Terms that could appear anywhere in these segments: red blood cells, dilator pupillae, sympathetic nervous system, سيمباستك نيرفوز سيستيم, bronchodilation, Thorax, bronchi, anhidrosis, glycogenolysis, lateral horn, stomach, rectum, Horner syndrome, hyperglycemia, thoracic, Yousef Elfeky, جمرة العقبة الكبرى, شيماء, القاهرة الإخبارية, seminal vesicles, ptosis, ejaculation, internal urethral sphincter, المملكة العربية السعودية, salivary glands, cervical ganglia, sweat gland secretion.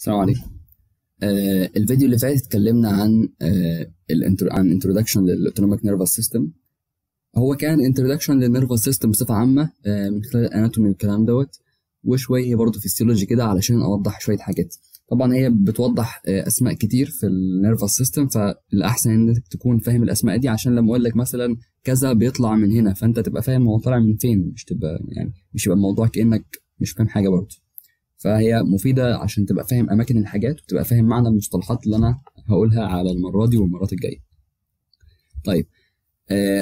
السلام عليكم. الفيديو اللي فات اتكلمنا عن introduction للautonomic nervous system. هو كان introduction للnervous system بصفة عامة من خلال الاناتومي والكلام دوت، وشوية برضه فيسيولوجي كده علشان اوضح شوية حاجات. طبعا هي بتوضح اسماء كتير في النيرفس سيستم، فالاحسن انك تكون فاهم الاسماء دي عشان لما اقول لك مثلا كذا بيطلع من هنا فانت تبقى فاهم هو طالع من فين، مش تبقى يعني مش يبقى الموضوع كانك مش فاهم حاجه برضه. فهي مفيده عشان تبقى فاهم اماكن الحاجات وتبقى فاهم معنى المصطلحات اللي انا هقولها على المره دي والمرات الجايه. طيب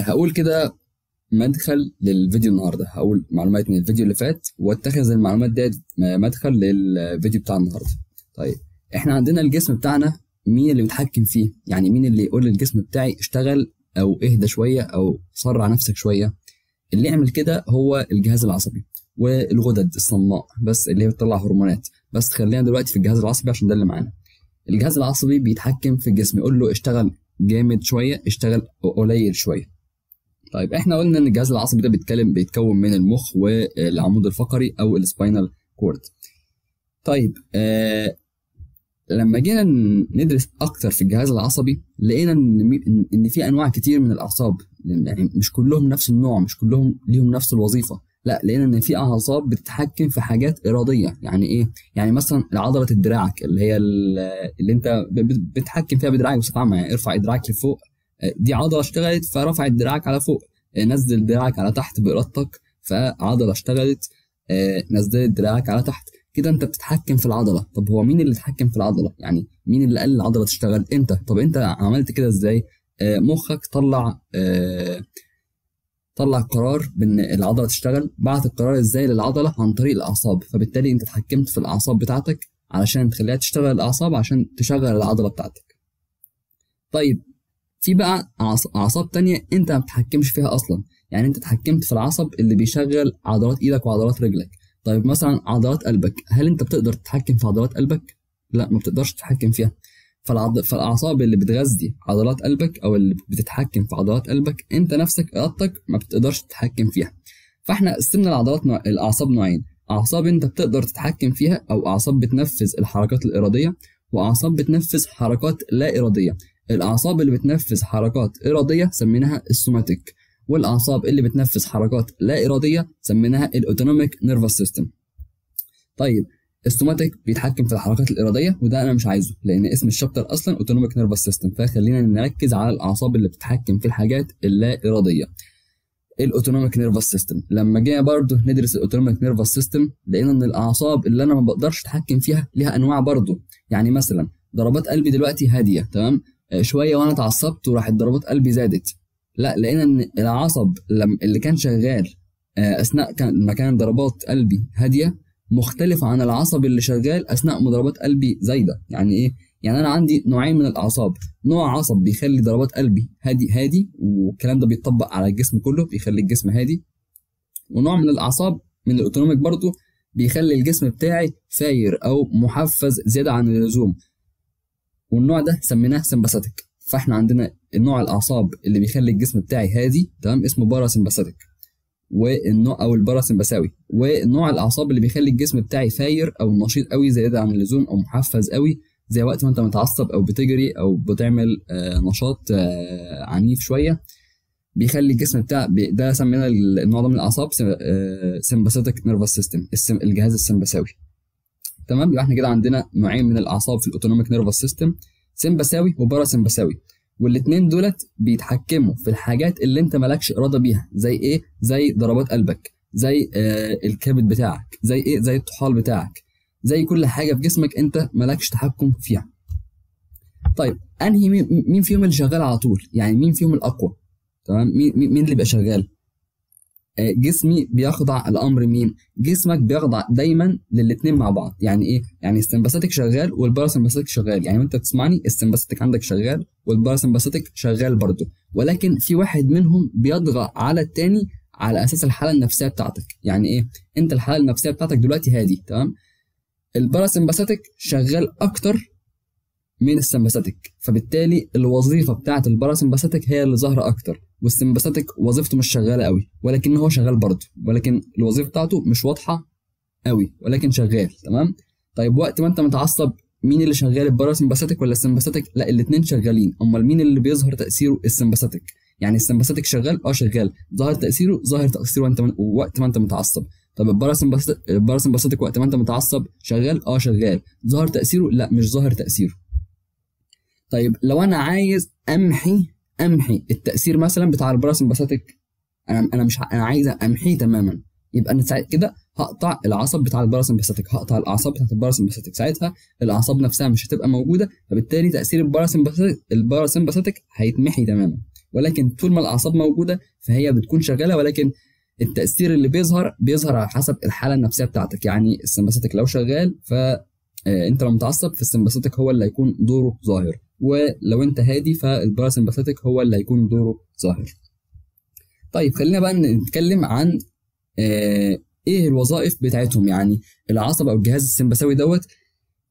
هقول كده مدخل للفيديو النهارده، هقول معلومات من الفيديو اللي فات واتخذ المعلومات ديت مدخل للفيديو بتاع النهارده. طيب احنا عندنا الجسم بتاعنا مين اللي بيتحكم فيه؟ يعني مين اللي يقول للجسم بتاعي اشتغل او اهدى شويه او سرع نفسك شويه؟ اللي يعمل كده هو الجهاز العصبي والغدد الصماء بس اللي هي بتطلع هرمونات. بس خلينا دلوقتي في الجهاز العصبي عشان ده اللي معانا. الجهاز العصبي بيتحكم في الجسم، يقول له اشتغل جامد شويه، اشتغل قليل شويه. طيب احنا قلنا ان الجهاز العصبي ده بيتكون من المخ والعمود الفقري او السباينال كورد. طيب لما جينا ندرس اكتر في الجهاز العصبي لقينا ان في انواع كتير من الاعصاب، يعني مش كلهم نفس النوع، مش كلهم ليهم نفس الوظيفه، لا لقينا ان في اعصاب بتتحكم في حاجات اراديه. يعني ايه؟ يعني مثلا عضله دراعك اللي هي اللي انت بتتحكم فيها بدراعك بصفه عامه، يعني ارفع دراعك لفوق، دي عضله اشتغلت فرفعت دراعك على فوق، نزل دراعك على تحت بارادتك فعضله اشتغلت نزلت دراعك على تحت، كده انت بتتحكم في العضله. طب هو مين اللي اتحكم في العضله؟ يعني مين اللي قال العضله تشتغل؟ انت. طب انت عملت كده ازاي؟ مخك طلع قرار بان العضله تشتغل، بعت القرار ازاي للعضله؟ عن طريق الاعصاب، فبالتالي انت اتحكمت في الاعصاب بتاعتك علشان تخليها تشتغل، الاعصاب عشان تشغل العضله بتاعتك. طيب في بقى اعصاب تانية انت ما بتتحكمش فيها اصلا، يعني انت اتحكمت في العصب اللي بيشغل عضلات ايدك وعضلات رجلك. طيب مثلا عضلات قلبك، هل انت بتقدر تتحكم في عضلات قلبك؟ لا ما بتقدرش تتحكم فيها، فالاعصاب اللي بتغذي عضلات قلبك او اللي بتتحكم في عضلات قلبك انت نفسك ارادتك ما بتقدرش تتحكم فيها. فاحنا قسمنا الاعصاب نوعين، اعصاب انت بتقدر تتحكم فيها او اعصاب بتنفذ الحركات الاراديه، واعصاب بتنفذ حركات لا اراديه. الاعصاب اللي بتنفذ حركات اراديه سميناها السوماتيك، والاعصاب اللي بتنفذ حركات لا اراديه سميناها الاوتونوميك نيرفس سيستم. طيب السوماتيك بيتحكم في الحركات الاراديه، وده انا مش عايزه لان اسم الشابتر اصلا اوتونوميك نيرفس سيستم، فخلينا نركز على الاعصاب اللي بتتحكم في الحاجات اللا اراديه. الاوتونوميك نيرفس سيستم لما جينا برضه ندرس الاوتونوميك نيرفس سيستم لقينا ان الاعصاب اللي انا ما بقدرش اتحكم فيها ليها انواع برضه. يعني مثلا ضربات قلبي دلوقتي هاديه تمام، شويه وانا اتعصبت وراحت ضربات قلبي زادت، لا لقينا ان العصب اللي كان شغال اثناء ما كان ضربات قلبي هاديه مختلف عن العصب اللي شغال اثناء ما ضربات قلبي زايده. يعني ايه؟ يعني انا عندي نوعين من الاعصاب، نوع عصب بيخلي ضربات قلبي هادي والكلام ده بيتطبق على الجسم كله بيخلي الجسم هادي، ونوع من الاعصاب من الاوتونوميك برضه بيخلي الجسم بتاعي فاير او محفز زياده عن اللزوم، والنوع ده سميناه سمباثيك. فاحنا عندنا النوع الاعصاب اللي بيخلي الجسم بتاعي هادي تمام اسمه باراسمباثيك، والنوع او الباراسمباساوي، ونوع الاعصاب اللي بيخلي الجسم بتاعي فاير او نشيط قوي زياده عن اللزوم او محفز قوي زي وقت ما انت متعصب او بتجري او بتعمل نشاط عنيف شويه بيخلي الجسم بتاعك ده سمينا النوع ده من الاعصاب سمباثيك نيرفس سيستم، الجهاز السمباساوي. تمام، يبقى احنا كده عندنا نوعين من الاعصاب في الاوتونوميك نيرفس سيستم، سمباساوي وباراسمباساوي، والاثنين دولت بيتحكموا في الحاجات اللي انت مالكش اراده بيها. زي ايه؟ زي ضربات قلبك، زي الكبد بتاعك، زي ايه؟ زي الطحال بتاعك، زي كل حاجه في جسمك انت مالكش تحكم فيها. طيب انهي مين فيهم اللي شغال على طول؟ يعني مين فيهم الاقوى؟ تمام، مين اللي بيبقى شغال؟ جسمي بيخضع الامر مين؟ جسمك بيخضع دايما للاثنين مع بعض. يعني ايه؟ يعني السمباثيك شغال والباراسمباثيك شغال، يعني وانت بتسمعني السمباثيك عندك شغال والباراسمباثيك شغال برضه، ولكن في واحد منهم بيضغط على الثاني على اساس الحاله النفسيه بتاعتك. يعني ايه؟ انت الحاله النفسيه بتاعتك دلوقتي هادي تمام، الباراسمباثيك شغال اكتر من السمباثيك، فبالتالي الوظيفه بتاعت الباراسمباثيك هي اللي ظاهره اكتر، والسمباثيك وظيفته مش شغاله قوي ولكن هو شغال برضه، ولكن الوظيفه بتاعته مش واضحه قوي ولكن شغال. تمام، طيب وقت ما انت متعصب مين اللي شغال الباراسمباثيك ولا السمباثيك؟ لا الاثنين شغالين. امال مين اللي بيظهر تاثيره؟ السمباثيك. يعني السمباثيك شغال؟ اه شغال، ظاهر تاثيره وقت ما انت متعصب. طب الباراسمباثيك وقت ما انت متعصب شغال؟ اه شغال، ظاهر تاثيره؟ لا مش ظاهر تاثيره. طيب لو انا عايز امحي التاثير مثلا بتاع الباراسمباثيك، انا عايز امحيه تماما، يبقى انا كده هقطع العصب بتاع الباراسمباثيك، هقطع الاعصاب بتاعت الباراسمباثيك، ساعتها الاعصاب نفسها مش هتبقى موجوده، فبالتالي تاثير الباراسمباثيك هيتمحي تماما. ولكن طول ما الاعصاب موجوده فهي بتكون شغاله، ولكن التاثير اللي بيظهر على حسب الحاله النفسيه بتاعتك. يعني السمباثيك لو شغال فانت لو متعصب فالسمباثيك هو اللي هيكون دوره ظاهر، ولو انت هادي فالباراسمباثيك هو اللي هيكون دوره ظاهر. طيب خلينا بقى نتكلم عن ايه الوظائف بتاعتهم، يعني العصب او الجهاز السمبثاوي دوت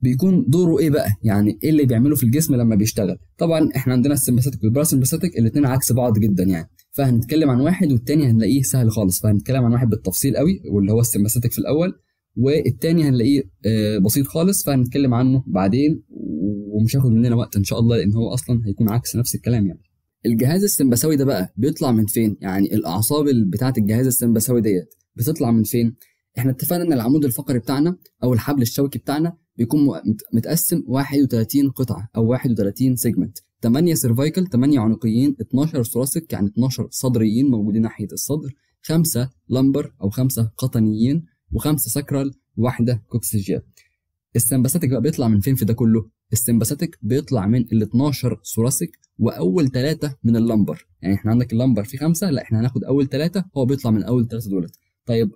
بيكون دوره ايه بقى، يعني ايه اللي بيعمله في الجسم لما بيشتغل. طبعا احنا عندنا السمبثاتيك والباراسمبثاتيك الاثنين عكس بعض جدا يعني، فهنتكلم عن واحد والتاني هنلاقيه سهل خالص، فهنتكلم عن واحد بالتفصيل قوي واللي هو السمبثاتيك في الاول، والتاني هنلاقيه بسيط خالص فهنتكلم عنه بعدين ومش هاخد مننا وقت ان شاء الله، لان هو اصلا هيكون عكس نفس الكلام. يعني الجهاز السمبثاوي ده بقى بيطلع من فين؟ يعني الاعصاب بتاعه الجهاز السمبثاوي ديت بتطلع من فين؟ احنا اتفقنا ان العمود الفقري بتاعنا او الحبل الشوكي بتاعنا بيكون متقسم 31 قطعه او 31 سيجمنت، 8 سيرفايكل، 8 عنقيين، 12 ثوراسيك يعني 12 صدريين موجودين ناحيه الصدر، 5 لمبر او 5 قطنيين، و5 ساكرال، وواحده كوكسيجيال. السمباثيك بقى بيطلع من فين في ده كله؟ السمباثيك بيطلع من ال 12 ثوراسيك واول 3 من اللمبر، يعني احنا عندك اللمبر فيه 5، لا احنا هناخد اول 3، هو بيطلع من اول 3 دولت. طيب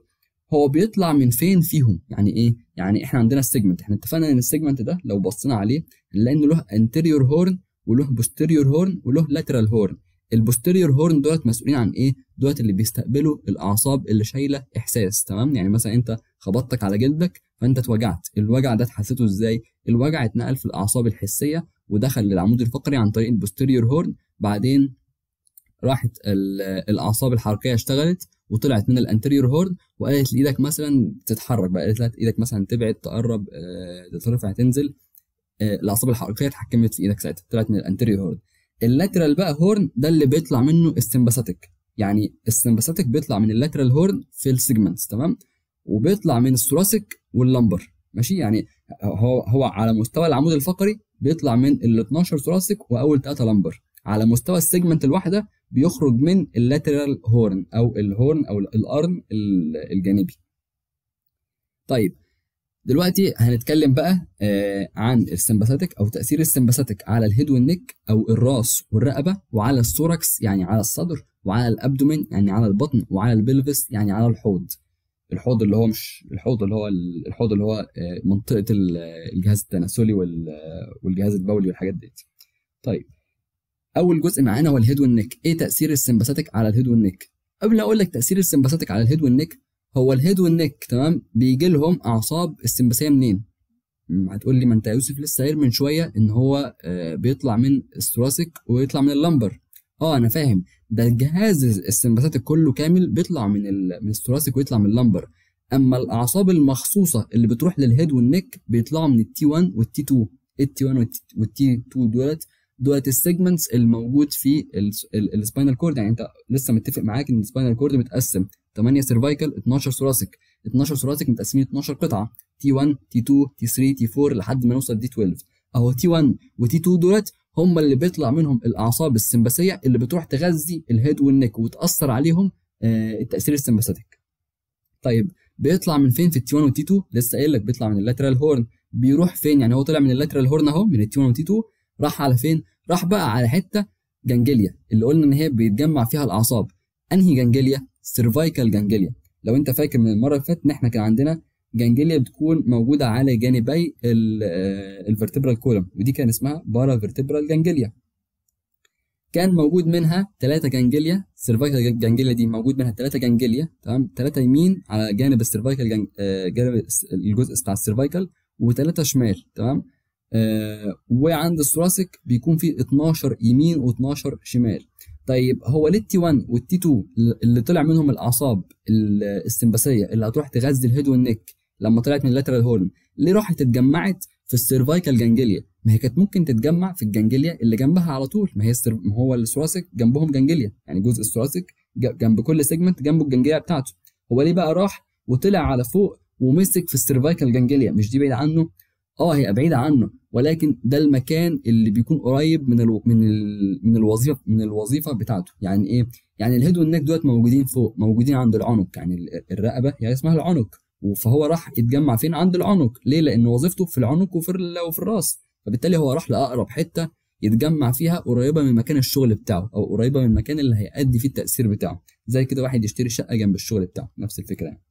هو بيطلع من فين فيهم؟ يعني ايه؟ يعني احنا عندنا السيجمنت، احنا اتفقنا ان السيجمنت ده لو بصينا عليه هنلاقي انه له انتيريور هورن وله بوستيريور هورن وله لاترال هورن. البوستيريور هورن دولت مسؤولين عن ايه؟ دولت اللي بيستقبلوا الاعصاب اللي شايله احساس، تمام؟ يعني مثلا انت خبطتك على جلدك فانت اتوجعت، الوجع ده حسيته ازاي؟ الوجع اتنقل في الاعصاب الحسيه ودخل للعمود الفقري عن طريق البوستيريور هورن، بعدين راحت الاعصاب الحركيه اشتغلت وطلعت من الانتيريور هورن وقالت لايدك مثلا تتحرك، بقى قالت لها ايدك مثلا تبعد، تقرب، ترفع، تنزل، الاعصاب الحركيه اتحكمت في ايدك ساعتها، طلعت من الانتيريور هورن. اللاترال بقى هورن ده اللي بيطلع منه السمباثيك، يعني السمباثيك بيطلع من اللاترال هورن في السيجمنتس، تمام؟ وبيطلع من الثوراسيك واللمبر، ماشي؟ يعني هو على مستوى العمود الفقري بيطلع من ال 12 ثوراسيك واول 3 لمبر، على مستوى السيجمنت الواحده بيخرج من اللاترال هورن او الهورن او الارن الجانبي. طيب دلوقتي هنتكلم بقى عن السمباثيك او تاثير السمباثيك على الهيد والنك او الراس والرقبه، وعلى الثوركس يعني على الصدر، وعلى الابدومين يعني على البطن، وعلى البلفس يعني على الحوض اللي هو مش الحوض اللي هو الحوض اللي هو منطقه الجهاز التناسلي والجهاز البولي والحاجات دي. طيب اول جزء معانا هو الهيد والنك. ايه تاثير السمباثيك على الهيد والنك؟ قبل اقول لك تاثير السمباثيك على الهيد والنك، هو الهيد والنك تمام بيجي لهم اعصاب السمباثيه منين؟ هتقول لي ما انت يا يوسف لسه قايل من شويه ان هو بيطلع من الثوراسيك ويطلع من اللمبر. اه انا فاهم، ده الجهاز السمباثيك كله كامل بيطلع من الثوراسيك ويطلع من اللمبر، اما الاعصاب المخصوصه اللي بتروح للهيد والنك بيطلعوا من التي 1 والتي 2، التي 1 والتي 2 دولت السيجمنتس الموجود في السباينال كورد. يعني انت لسه متفق معاك ان السباينال كورد متقسم 8 سيرفايكال، 12 ثوراسيك، 12 ثوراسيك متقسمين 12 قطعه، تي 1 تي 2 تي 3 تي 4 لحد ما نوصل دي 12. اهو تي 1 وتي 2 دولت هم اللي بيطلع منهم الاعصاب السمباثيه اللي بتروح تغذي الهيد والنك وتاثر عليهم التاثير السمباثيك. طيب بيطلع من فين في التي 1 والتي 2؟ لسه قايل لك بيطلع من اللاترال هورن. بيروح فين؟ يعني هو طلع من اللاترال هورن اهو من التي 1 والتي 2، راح على فين؟ راح بقى على حته جانجليا اللي قلنا ان هي بيتجمع فيها الاعصاب. انهي جانجليا؟ سيرفايكال جانجليا. لو انت فاكر من المره اللي فاتت ان احنا كان عندنا جانجليا بتكون موجوده على جانبي الفيرتبرال كولوم، ودي كان اسمها بارا فيرتبرال جانجليا. كان موجود منها 3 جانجليا، سيرفايكال جانجليا دي موجود منها 3 جانجليا، تمام؟ 3 يمين على جانب السيرفايكال جانب الجزء بتاع السيرفايكال، و3 شمال، تمام؟ وعند الثوراسيك بيكون في 12 يمين و12 شمال. طيب هو ليه التي 1 والتي 2 اللي طلع منهم الاعصاب السمباثيه اللي هتروح تغذي الهيد والنك لما طلعت من اللاترال هورن ليه راحت اتجمعت في السيرفايكال جانجليا، ما هي كانت ممكن تتجمع في الجانجليا اللي جنبها على طول، ما هي ما هو الثوراسيك جنبهم جانجليا، يعني جزء الثوراسيك جنب كل سيجمنت جنبه الجانجليا بتاعته. هو ليه بقى راح وطلع على فوق ومسك في السيرفايكال جانجليا؟ مش دي بعيد عنه؟ هي بعيده عنه، ولكن ده المكان اللي بيكون قريب من الوظيفه بتاعته. يعني ايه؟ يعني الهيد والنك دولت موجودين فوق، موجودين عند العنق، يعني الرقبه هي اسمها العنق، فهو راح يتجمع فين؟ عند العنق. ليه؟ لان وظيفته في العنق وفي الراس، فبالتالي هو راح لاقرب حته يتجمع فيها قريبه من مكان الشغل بتاعه، او قريبه من المكان اللي هيأدي فيه التأثير بتاعه، زي كده واحد يشتري شقه جنب الشغل بتاعه، نفس الفكره يعني.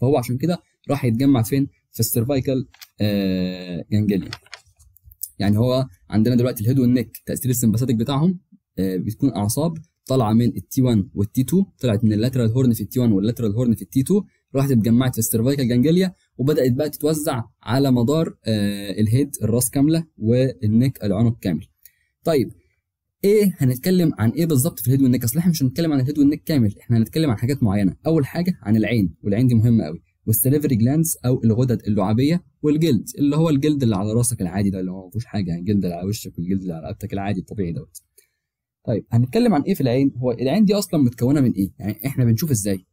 فهو عشان كده راح يتجمع فين؟ في السيرفايكال جانجليا. يعني هو عندنا دلوقتي الهيد والنك تأثير السمباثيك بتاعهم بتكون اعصاب طالعه من التي 1 والتي 2، طلعت من اللاترال هورن في التي 1 واللاترال هورن في التي 2، راحت اتجمعت في السيرفايكال جانجليا، وبدات بقى تتوزع على مدار الهيد الراس كامله والنك العنق كامل. طيب ايه هنتكلم عن ايه بالظبط في الهيد والنك؟ اصل احنا مش هنتكلم عن الهيد والنك كامل، احنا هنتكلم عن حاجات معينه. اول حاجه عن العين، والعين دي مهمه قوي، والساليفري جلاندز او الغدد اللعابيه، والجلد اللي هو الجلد اللي على راسك العادي ده اللي هو ما فيهوش حاجه، يعني الجلد اللي على وشك والجلد اللي على رقبتك العادي الطبيعي دوت. طيب هنتكلم عن ايه في العين؟ هو العين دي اصلا متكونه من ايه؟ يعني احنا بنشوف ازاي؟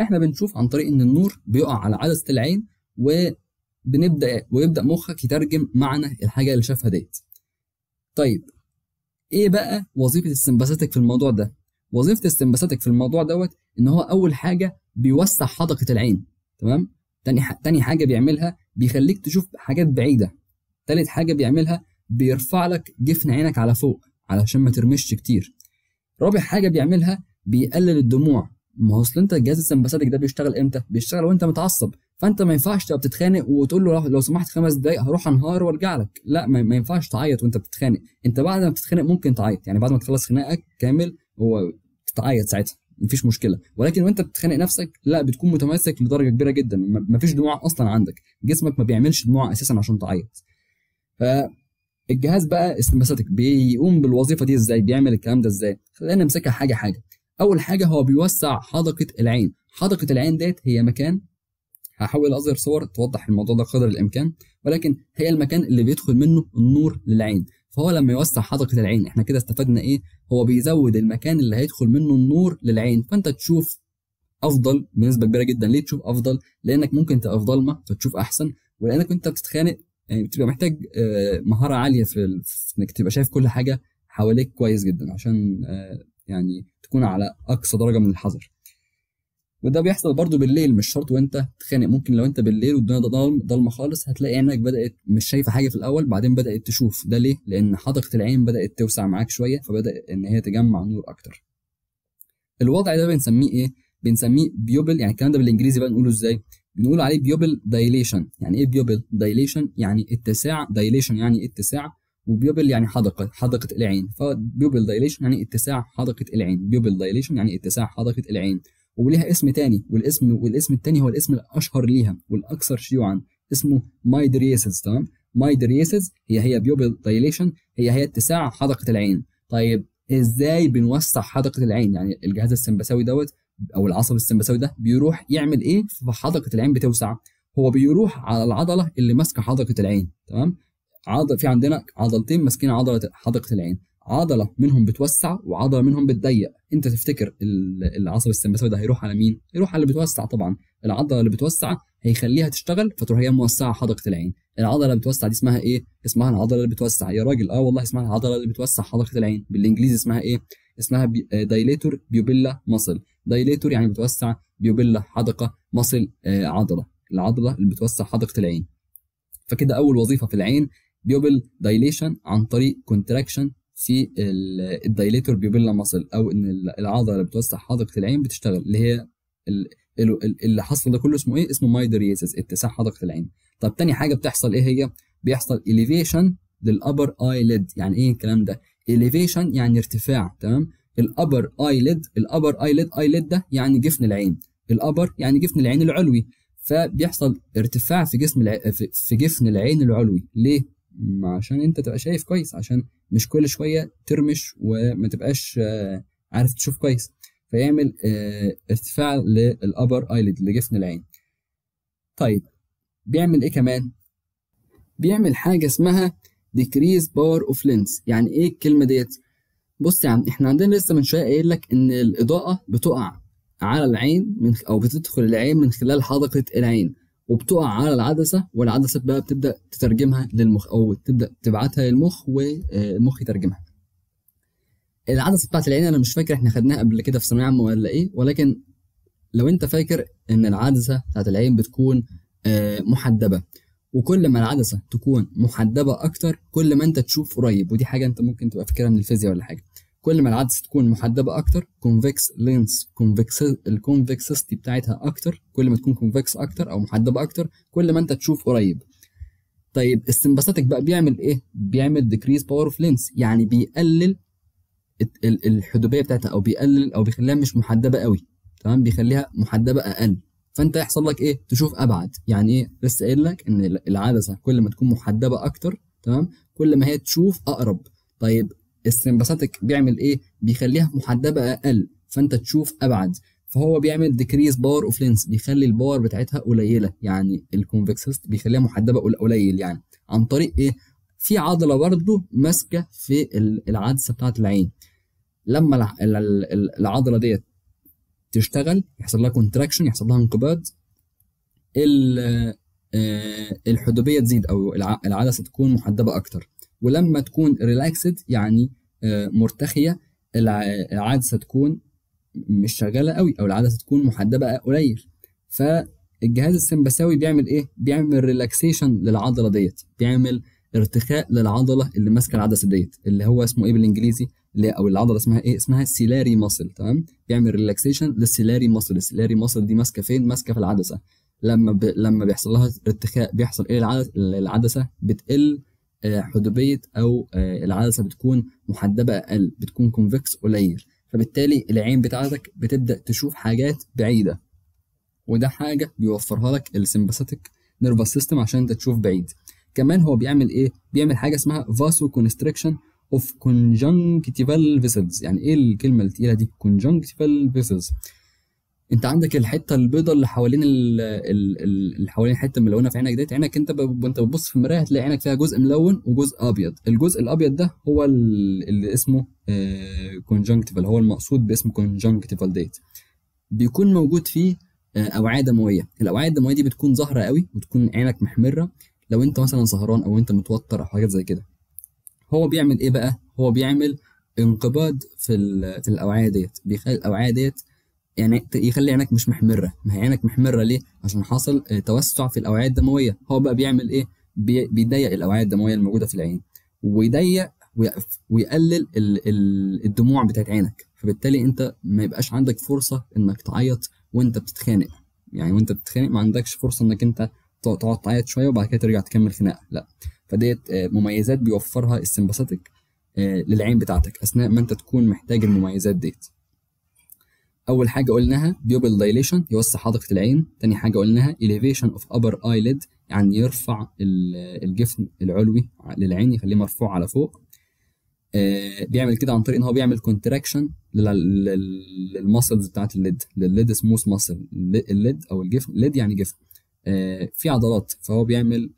احنا بنشوف عن طريق ان النور بيقع على عدسه العين، ويبدا مخك يترجم معنى الحاجه اللي شافها ديت. طيب ايه بقى وظيفه السمباثيك في الموضوع ده؟ وظيفه السمباثيك في الموضوع دوت ان هو اول حاجه بيوسع حدقه العين، تمام؟ تاني حاجه بيعملها بيخليك تشوف حاجات بعيده. تالت حاجه بيعملها بيرفع لك جفن عينك على فوق علشان ما ترمشش كتير. رابع حاجه بيعملها بيقلل الدموع. ما هو اصل انت الجهاز السمباثيك ده بيشتغل امتى؟ بيشتغل وانت متعصب، فانت ما ينفعش تبقى بتتخانق وتقول له لو سمحت 5 دقايق هروح انهار وارجع لك، لا ما ينفعش تعيط وانت بتتخانق. انت بعد ما بتتخانق ممكن تعيط، يعني بعد ما تخلص خناقك كامل هو تتعيط ساعتها مفيش مشكله، ولكن وانت بتخانق نفسك لا، بتكون متمسك لدرجه كبيره جدا، مفيش دموع اصلا عندك، جسمك ما بيعملش دموع اساسا عشان تعيط. فالجهاز بقى السمباثيك بيقوم بالوظيفه دي ازاي؟ بيعمل الكلام ده ازاي؟ خلينا نمسكها حاجه حاجه. اول حاجه هو بيوسع حدقه العين. حدقه العين ديت هي مكان، هحاول اظهر صور توضح الموضوع ده قدر الامكان، ولكن هي المكان اللي بيدخل منه النور للعين. فهو لما يوسع حدقه العين احنا كده استفدنا ايه؟ هو بيزود المكان اللي هيدخل منه النور للعين، فانت تشوف افضل بنسبه كبيره جدا. ليه تشوف افضل؟ لانك ممكن تبقى في ضلمه فتشوف احسن، ولانك انت بتتخانق يعني بتبقى محتاج مهاره عاليه في انك تبقى شايف كل حاجه حواليك كويس جدا عشان يعني تكون على اقصى درجه من الحذر. وده بيحصل برضو بالليل، مش شرط وانت تتخانق، ممكن لو انت بالليل والدنيا ضلمه خالص هتلاقي عينك بدات مش شايفه حاجه في الاول، بعدين بدات تشوف. ده ليه؟ لان حدقه العين بدات توسع معاك شويه، فبدات ان هي تجمع نور اكتر. الوضع ده بنسميه ايه؟ بنسميه بيوبل، يعني الكلام ده بالانجليزي بقى نقوله ازاي؟ بنقول عليه بيوبل دايليشن. يعني ايه بيوبل دايليشن؟ يعني اتساع، دايليشن يعني اتساع، وبيوبل يعني حدقه العين، فبيوبل دايليشن يعني اتساع حدقه العين، بيوبل دايليشن يعني اتساع حدقه العين. وليها اسم تاني، والاسم التاني هو الاسم الاشهر ليها والاكثر شيوعا، اسمه مايدرياسيس، تمام؟ مايدرياسيس هي بيوبل دايليشن، هي اتساع حدقه العين. طيب ازاي بنوسع حدقه العين؟ يعني الجهاز السمبثاوي دوت او العصب السمبثاوي ده بيروح يعمل ايه فحدقه العين بتوسع؟ هو بيروح على العضله اللي ماسكه حدقه العين، تمام؟ في عندنا عضلتين ماسكين عضله حدقه العين، عضله منهم بتوسع وعضله منهم بتضيق. انت تفتكر العصب السمبثاوي ده هيروح على مين؟ هيروح على اللي بتوسع طبعا. العضله اللي بتوسع هيخليها تشتغل فتروح هي موسعه حدقه العين. العضله اللي بتوسع دي اسمها ايه؟ اسمها العضله اللي بتوسع يا راجل، والله اسمها العضله اللي بتوسع حدقه العين، بالانجليزي اسمها ايه؟ اسمها دايليتور بيوبيلا ماسل. دايليتور يعني بتوسع، بيوبيلا حدقه، ماسل عضله، العضله اللي بتوسع حدقه العين. فكده اول وظيفه في العين بيوبل دايليشن عن طريق كونتراكشن في الدايليتور بيوبيلا ماسل، او ان العضله اللي بتوسع حدقه العين بتشتغل، اللي هي اللي حصل ده كله اسمه ايه؟ اسمه مايدرياسيس، اتساع حدقه العين. طب تاني حاجه بتحصل ايه هي؟ بيحصل اليفيشن للابر ايليد. يعني ايه الكلام ده؟ اليفيشن يعني ارتفاع، تمام؟ الابر ايليد، الابر ايليد، ايليد ده يعني جفن العين، الابر يعني جفن العين العلوي، فبيحصل ارتفاع في في جفن العين العلوي. ليه؟ عشان انت تبقى شايف كويس، عشان مش كل شويه ترمش وما تبقاش عارف تشوف كويس، فيعمل ارتفاع للابر ايليد لجفن العين. طيب بيعمل ايه كمان؟ بيعمل حاجه اسمها decrease power of lens. يعني ايه الكلمه ديت؟ بص يا عم، احنا عندنا لسه من شويه قايل لك ان الاضاءه بتقع على العين او بتدخل العين من خلال حدقه العين وبتقع على العدسه، والعدسه بقى بتبدا تترجمها للمخ او تبدا تبعتها للمخ والمخ يترجمها. العدسه بتاعت العين انا مش فاكر احنا خدناها قبل كده في ثانويه عامه ولا ايه، ولكن لو انت فاكر ان العدسه بتاعت العين بتكون محدبه، وكل ما العدسه تكون محدبه اكتر كل ما انت تشوف قريب، ودي حاجه انت ممكن تبقى فاكرها من الفيزياء ولا حاجه. كل ما العدسه تكون محدبه اكتر كونفكس لينس، الكونفكسستي بتاعتها اكتر، كل ما تكون كونفكس اكتر او محدبه اكتر كل ما انت تشوف قريب. طيب السمباثيك بقى بيعمل ايه؟ بيعمل ديكريز باور اوف لينس، يعني بيقلل الحدوبيه بتاعتها او بيقلل او بيخليها مش محدبه قوي، تمام، بيخليها محدبه اقل، فانت هيحصل لك ايه؟ تشوف ابعد. يعني ايه؟ لسه قايل لك ان العدسه كل ما تكون محدبه اكتر، تمام، كل ما هي تشوف اقرب. طيب السمباثيك بيعمل ايه؟ بيخليها محدبه اقل فانت تشوف ابعد، فهو بيعمل ديكريز باور اوف لينس، بيخلي الباور بتاعتها قليله، يعني الكونفكسست بيخليها محدبه قليل، يعني عن طريق ايه؟ في عضله برضه ماسكه في العدسه بتاعت العين، لما العضله ديت تشتغل يحصل لها كونتراكشن، يحصل لها انقباض، الحدوبيه تزيد او العدسه تكون محدبه اكتر، ولما تكون ريلاكسد يعني مرتخيه العدسه تكون مش شغاله قوي او العدسه تكون محدبه قليل. فالجهاز السمبثاوي بيعمل ايه؟ بيعمل ريلاكسيشن للعضله ديت، بيعمل ارتخاء للعضله اللي ماسكه العدسه ديت، اللي هو اسمه ايه بالانجليزي؟ او العضله اسمها ايه؟ اسمها سيلاري ماسل، تمام؟ بيعمل ريلاكسيشن للسيلاري ماسل، السيلاري ماسل دي ماسكه فين؟ ماسكه في العدسه. لما بيحصل لها ارتخاء بيحصل ايه؟ العدسه بتقل حدوبيه او العدسه بتكون محدبه اقل، بتكون كونفكس قليل، فبالتالي العين بتاعتك بتبدا تشوف حاجات بعيده، وده حاجه بيوفرها لك السمباثيك نيرفس سيستم عشان انت تشوف بعيد. كمان هو بيعمل ايه؟ بيعمل حاجه اسمها vasoconstriction of conjunctival vessels. يعني ايه الكلمه التقيله دي؟ conjunctival vessels. انت عندك الحته البيضاء اللي حوالين الحته الملونه في عينك ديت، عينك انت وانت بتبص في المرايه هتلاقي عينك فيها جزء ملون وجزء ابيض، الجزء الابيض ده هو اللي اسمه conjunctival، هو المقصود باسمه conjunctival ديت. بيكون موجود فيه اوعيه دمويه، الاوعيه الدمويه دي بتكون ظاهره قوي وتكون عينك محمره لو انت مثلا سهران او انت متوتر او حاجات زي كده. هو بيعمل ايه بقى؟ هو بيعمل انقباض في الاوعيه ديت، بيخلي الاوعيه ديت يعني يخلي عينك مش محمره. ما هي عينك محمره ليه؟ عشان حصل توسع في الاوعيه الدمويه. هو بقى بيعمل ايه؟ بيضيق الاوعيه الدمويه الموجوده في العين، ويضيق ويقلل الدموع بتاعت عينك، فبالتالي انت ما يبقاش عندك فرصه انك تعيط وانت بتتخانق. يعني وانت بتتخانق ما عندكش فرصه انك انت تقعد تعيط شويه وبعد كده ترجع تكمل خناقه، لا. فديت مميزات بيوفرها السمباثيك للعين بتاعتك اثناء ما انت تكون محتاج المميزات ديت. اول حاجه قلناها بيوبل دايليشن، يوسع حدقه العين. ثاني حاجه قلناها elevation of upper eyelid، يعني يرفع الجفن العلوي للعين يخليه مرفوع على فوق. بيعمل كده عن طريق ان هو بيعمل كونتراكشن للمسلز بتاعت الليد، للليد سموث ماسل، الليد او الجفن، ليد يعني جفن، في عضلات، فهو بيعمل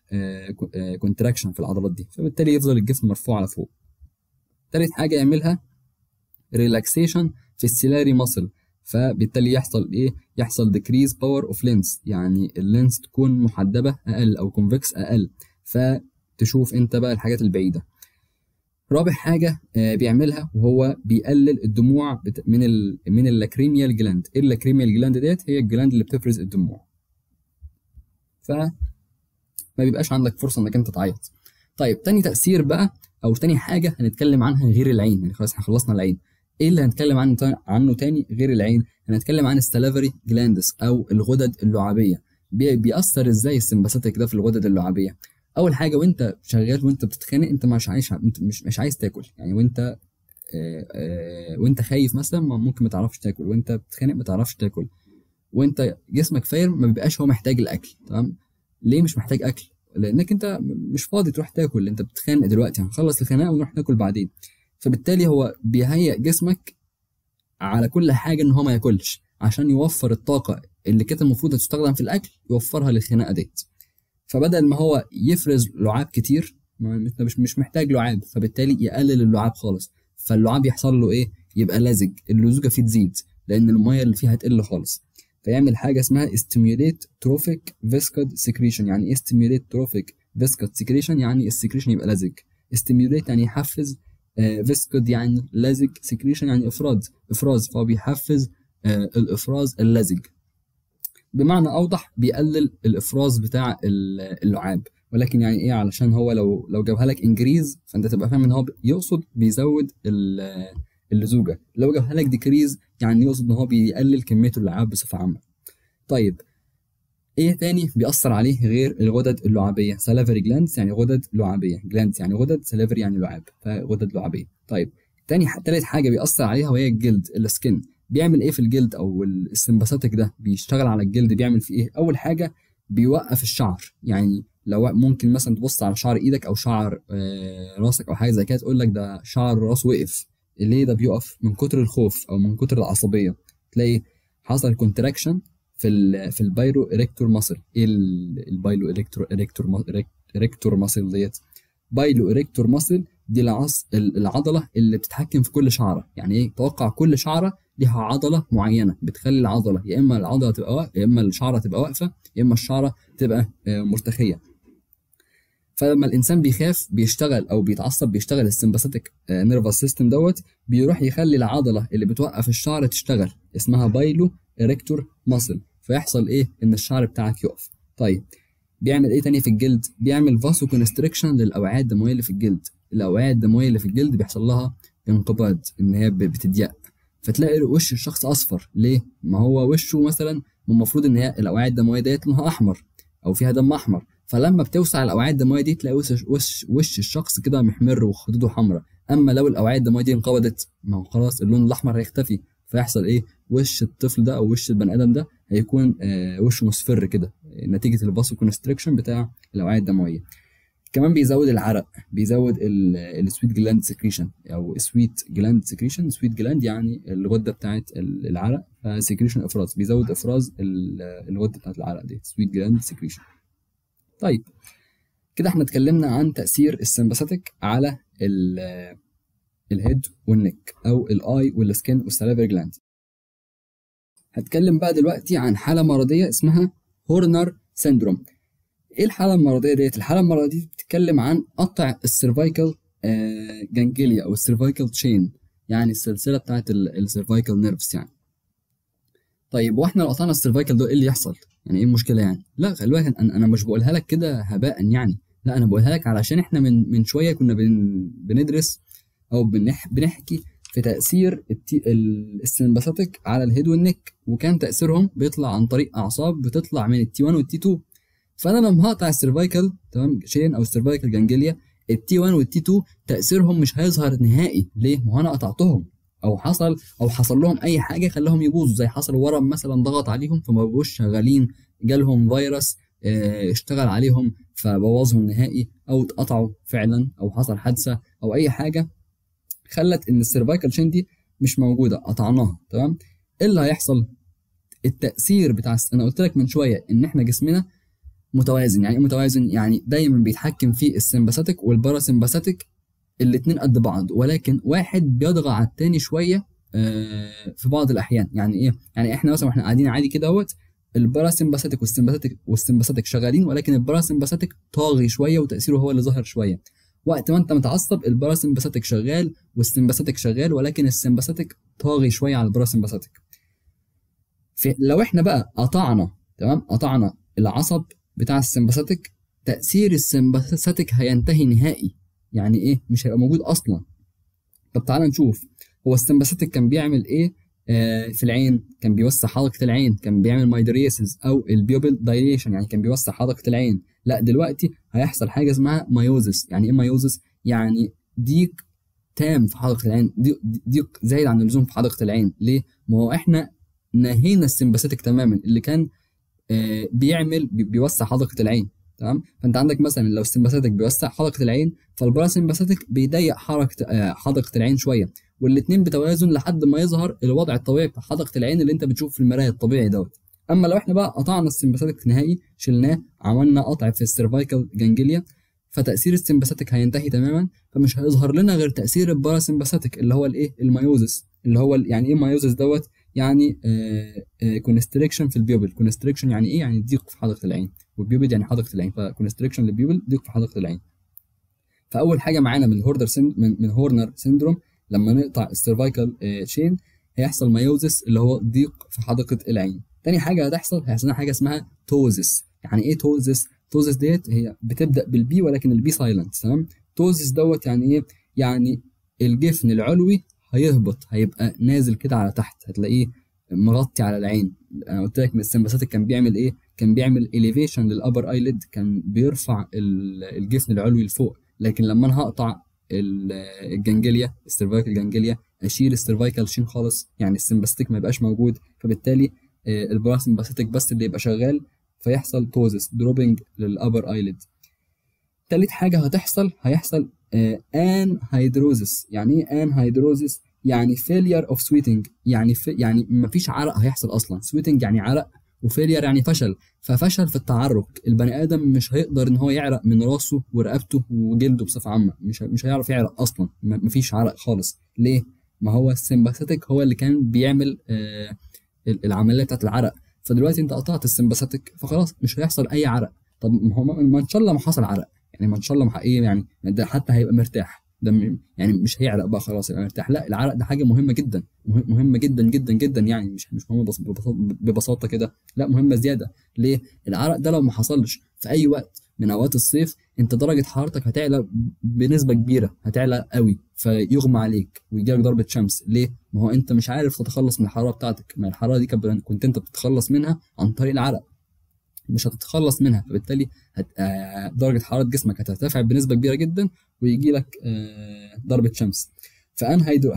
كونتراكشن في العضلات دي، فبالتالي يفضل الجسم مرفوع على فوق. تالت حاجه يعملها ريلاكسيشن في السيلاري ماسل، فبالتالي يحصل ايه؟ يحصل ديكريز باور اوف لينس، يعني اللينس تكون محدبه اقل او كونفكس اقل، فتشوف انت بقى الحاجات البعيده. رابع حاجه بيعملها وهو بيقلل الدموع من اللاكريميال جلاند. ايه اللاكريميال جلاند ديت؟ هي الجلاند اللي بتفرز الدموع، فما بيبقاش عندك فرصه انك انت تعيط. طيب تاني تاثير بقى او تاني حاجه هنتكلم عنها غير العين، يعني خلاص احنا خلصنا العين، ايه اللي هنتكلم عنه تاني غير العين؟ هنتكلم عن السلافري جلاندس او الغدد اللعابيه. بيأثر ازاي السمباثيك ده في الغدد اللعابيه؟ اول حاجه وانت شغال وانت بتتخانق انت مش عايز تاكل، يعني وانت خايف مثلا ممكن ما تعرفش تاكل، وانت بتتخانق ما تعرفش تاكل، وانت جسمك فاير ما بيبقاش هو محتاج الاكل، تمام؟ ليه مش محتاج اكل؟ لانك انت مش فاضي تروح تاكل، انت بتتخانق دلوقتي، هنخلص الخناقه ونروح ناكل بعدين. فبالتالي هو بيهيئ جسمك على كل حاجه ان هو ما ياكلش عشان يوفر الطاقه اللي كانت المفروض هتستخدم في الاكل يوفرها للخناقه ديت. فبدل ما هو يفرز لعاب كتير مش محتاج لعاب، فبالتالي يقلل اللعاب خالص، فاللعاب يحصل له ايه؟ يبقى لزج، اللزوجه فيه تزيد لان الميه اللي فيها هتقل خالص، فيعمل حاجه اسمها stimulate trophic viscid secretion. يعني ايه stimulate trophic viscid secretion؟ يعني السكريشن يبقى لزج. stimulate يعني يحفز، viscid يعني لزج، secretion يعني افراز، فهو بيحفز الافراز اللزج. بمعنى اوضح بيقلل الافراز بتاع اللعاب، ولكن يعني ايه؟ علشان هو لو جابها لك انجريز فانت تبقى فاهم ان هو يقصد بيزود اللزوجه، لو جابها لك ديكريز يعني يقصد ان هو بيقلل كميه اللعاب بصفه عامه. طيب ايه تاني بيأثر عليه غير الغدد اللعابيه؟ salivary glands يعني غدد لعابيه، glands يعني غدد، salivary يعني لعاب، فغدد لعابيه. طيب تالت حاجه بيأثر عليها وهي الجلد، السكن. بيعمل ايه في الجلد او السمباثيك ده بيشتغل على الجلد؟ بيعمل فيه ايه؟ اول حاجه بيوقف الشعر، يعني لو ممكن مثلا تبص على شعر ايدك او شعر راسك او حاجه زي كده تقول لك ده شعر راس وقف. ليه ده بيقف؟ من كتر الخوف او من كتر العصبيه، تلاقي حصل كونتراكشن في البايلوإريكتور ماسل. ايه البايلوإريكتور ماسل ديت؟ بايلوإريكتور ماسل دي العضله اللي بتتحكم في كل شعره. يعني ايه؟ توقع كل شعره ليها عضله معينه، بتخلي العضله يا اما العضله تبقى واقفه يا اما الشعره تبقى واقفه يا اما الشعره تبقى مرتخيه. فلما الانسان بيخاف بيشتغل او بيتعصب بيشتغل السمباثيك نيرفس سيستم دوت، بيروح يخلي العضله اللي بتوقف الشعر تشتغل، اسمها بايلو إريكتور ماسل، فيحصل ايه؟ ان الشعر بتاعك يقف. طيب بيعمل ايه تاني في الجلد؟ بيعمل فاسوكونستريكشن للاوعيه الدمويه اللي في الجلد. الاوعيه الدمويه اللي في الجلد بيحصل لها انقباض، ان هي بتضيق، فتلاقي وش الشخص اصفر. ليه؟ ما هو وشه مثلا المفروض ان هي الاوعيه الدمويه ديت لونها احمر او فيها دم احمر، فلما بتوسع الاوعيه الدمويه دي تلاقي وش الشخص كده محمر وخدوده حمراء. اما لو الاوعيه الدمويه دي انقبضت ما هو خلاص اللون الاحمر هيختفي، فيحصل ايه؟ وش الطفل ده او وش البني ادم ده هيكون وشه مصفر كده، نتيجه الفاسوكونستريكشن بتاع الاوعيه الدمويه. كمان بيزود العرق، بيزود السويت جلاند سكريشن او سويت جلاند سكريشن. سويت جلاند يعني الغده بتاعت العرق، فسكريشن افراز، بيزود افراز الغده بتاعت العرق دي، سويت جلاند سكريشن. طيب كده احنا اتكلمنا عن تاثير السمباثيك على الهيد والنك او الاي والسكن والساليفري جلاند. هتكلم بقى دلوقتي عن حاله مرضيه اسمها هورنر سيندروم. ايه الحاله المرضيه ديت؟ الحاله المرضيه دي بتتكلم عن قطع السيرفايكال جانجليا او السيرفايكال تشين، يعني السلسله بتاعت السيرفايكال نيرفز يعني. طيب واحنا لو قطعنا السيرفايكال ده ايه اللي يحصل؟ يعني ايه المشكله يعني؟ لا خلي بالك انا مش بقولها لك كده هباء يعني، لا انا بقولها لك علشان احنا من شويه كنا بندرس او بنحكي في تاثير السمباثيك على الهيد والنك، وكان تاثيرهم بيطلع عن طريق اعصاب بتطلع من التي 1 والتي 2. فانا لما هقطع السيرفايكال تمام شين او السيرفايكال جانجليا، التي 1 والتي 2 تاثيرهم مش هيظهر نهائي. ليه؟ ما هو انا قطعتهم او حصل لهم اي حاجه خلاهم يبوظوا، زي حصل ورم مثلا ضغط عليهم فما بقوش شغالين، جالهم فيروس اشتغل عليهم فبوظهم نهائي، او اتقطعوا فعلا او حصل حادثه او اي حاجه خلت ان السيرفايكال شين دي مش موجوده، قطعناها تمام. ايه اللي هيحصل؟ التاثير بتاع انا قلت لك من شويه ان احنا جسمنا متوازن. يعني ايه متوازن؟ يعني دايما بيتحكم في السمباثيك والباراسمباثيك الاتنين قد بعض، ولكن واحد بيضغط على التاني شويه في بعض الاحيان. يعني ايه؟ يعني احنا مثلا واحنا قاعدين عادي كده اهوت، الباراسمباثيك والسمباثيك شغالين، ولكن الباراسمباثيك طاغي شويه وتاثيره هو اللي ظاهر شويه. وقت ما انت متعصب الباراسمباثيك شغال والسمباثيك شغال، ولكن السمباثيك طاغي شويه على الباراسمباثيك. لو احنا بقى قطعنا تمام، قطعنا العصب بتاع السمباثيك، تأثير السمباثيك هينتهي نهائي. يعني ايه؟ مش هيبقى موجود اصلا. طب تعالى نشوف هو السمباثيك كان بيعمل ايه في العين؟ كان بيوسع حدقة العين، كان بيعمل مايدريسز او البيوبل دايليشن، يعني كان بيوسع حدقة العين. لا دلوقتي هيحصل حاجة اسمها مايوزس. يعني ايه مايوزس؟ يعني ضيق تام في حدقة العين، ضيق زايد عن اللزوم في حدقة العين. ليه؟ ما هو احنا نهينا السمباثيك تماما اللي كان بيعمل بيوسع حدقة العين تمام. فانت عندك مثلا لو السمباثيك بيوسع حدقة العين، فالباراسمباثيك بيضيق حدقة العين شويه، والاتنين بتوازن لحد ما يظهر الوضع الطبيعي بتاع حدقة العين اللي انت بتشوفه في المرايه الطبيعي دوت. اما لو احنا بقى قطعنا السمباثيك نهائي، شلناه، عملنا قطع في السيرفايكال جانجليا، فتاثير السمباثيك هينتهي تماما، فمش هيظهر لنا غير تاثير الباراسمباثيك اللي هو الايه، المايوزس، اللي هو يعني ايه مايوزس دوت، يعني كونستريكشن في البيوبل. كونستريكشن يعني ايه؟ يعني ضيق في حدقه العين، والبيوبل يعني حدقه العين، فكونستريكشن للبيوبل ضيق في حدقه العين. فاول حاجه معانا من هورنر سيندروم، لما نقطع السيرفايكال تشين هيحصل مايوزس اللي هو ضيق في حدقه العين. تاني حاجه هيحصل لنا حاجه اسمها توزس. يعني ايه توزس؟ توزس ديت هي بتبدا بالبي ولكن البي سايلنت، تمام؟ توزس دوت يعني ايه؟ يعني الجفن العلوي هيهبط، هيبقى نازل كده على تحت، هتلاقيه مغطي على العين. انا قلت لك من السمباثيك كان بيعمل ايه؟ كان بيعمل اليفيشن للابر ايليد، كان بيرفع الجفن العلوي لفوق. لكن لما انا هقطع الجنجليا، السيرفايكال جنجليا، اشيل السيرفايكال شين خالص، يعني السمباثيك ما يبقاش موجود، فبالتالي الباراسمباثيك بس اللي يبقى شغال، فيحصل توزس، دروبنج للابر ايليد. تالت حاجه هيحصل انهيدروزس. يعني ايه انهيدروزس؟ يعني فيلير اوف سويتنج، يعني مفيش عرق هيحصل اصلا. سويتنج يعني عرق، وفيلير يعني فشل، ففشل في التعرق. البني ادم مش هيقدر ان هو يعرق من راسه ورقبته وجلده بصفه عامه، مش هيعرف يعرق اصلا، مفيش عرق خالص. ليه؟ ما هو السمباثيك هو اللي كان بيعمل العمليه بتاعت العرق، فدلوقتي انت قطعت السمباثيك فخلاص مش هيحصل اي عرق. طب ما ان شاء الله ما حصل عرق، يعني ما ان شاء الله ما ايه، يعني ده حتى هيبقى مرتاح، ده يعني مش هيعرق بقى خلاص، يبقى مرتاح. لا، العرق ده حاجه مهمه جدا، مهمه جدا جدا جدا، يعني مش مهمه ببساطه كده، لا مهمه زياده. ليه؟ العرق ده لو ما حصلش في اي وقت من اوقات الصيف، انت درجه حرارتك هتعلى بنسبه كبيره، هتعلى قوي، فيغمى عليك ويجيلك ضربه شمس. ليه؟ ما هو انت مش عارف تتخلص من الحراره بتاعتك، ما الحراره دي كنت انت بتتخلص منها عن طريق العرق، مش هتتخلص منها، فبالتالي درجه حراره جسمك هترتفع بنسبه كبيره جدا ويجي لك ضربه شمس.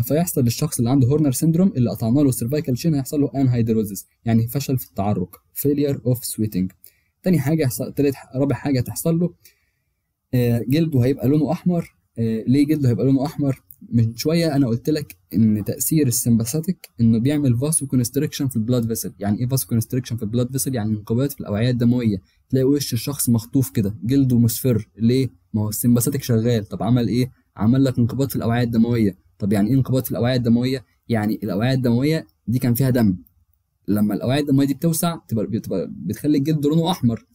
فيحصل للشخص اللي عنده هورنر سيندروم اللي قطعنا له السيرفايكال شين، هيحصل له انهيدروزس، يعني فشل في التعرق، فيلير اوف سويتنج. تاني حاجه هيحصل، رابع حاجه هتحصل له جلده هيبقى لونه احمر. ليه جلده هيبقى لونه احمر؟ من شويه انا قلت لك ان تاثير السمباثيك انه بيعمل فاسو كونستريكشن في البلاد فيسل. يعني ايه فاسو كونستريكشن في البلاد فيسل؟ يعني انقباض في الاوعيه الدمويه، تلاقي وش الشخص مخطوف كده، جلده مصفر. ليه؟ ما هو السمباثيك شغال. طب عمل ايه؟ عمل لك انقباض في الاوعيه الدمويه. طب يعني ايه انقباض في الاوعيه الدمويه؟ يعني الاوعيه الدمويه دي كان فيها دم، لما الاوعيه الدمويه دي بتوسع بتبقى بتخلي الجلد لونه احمر.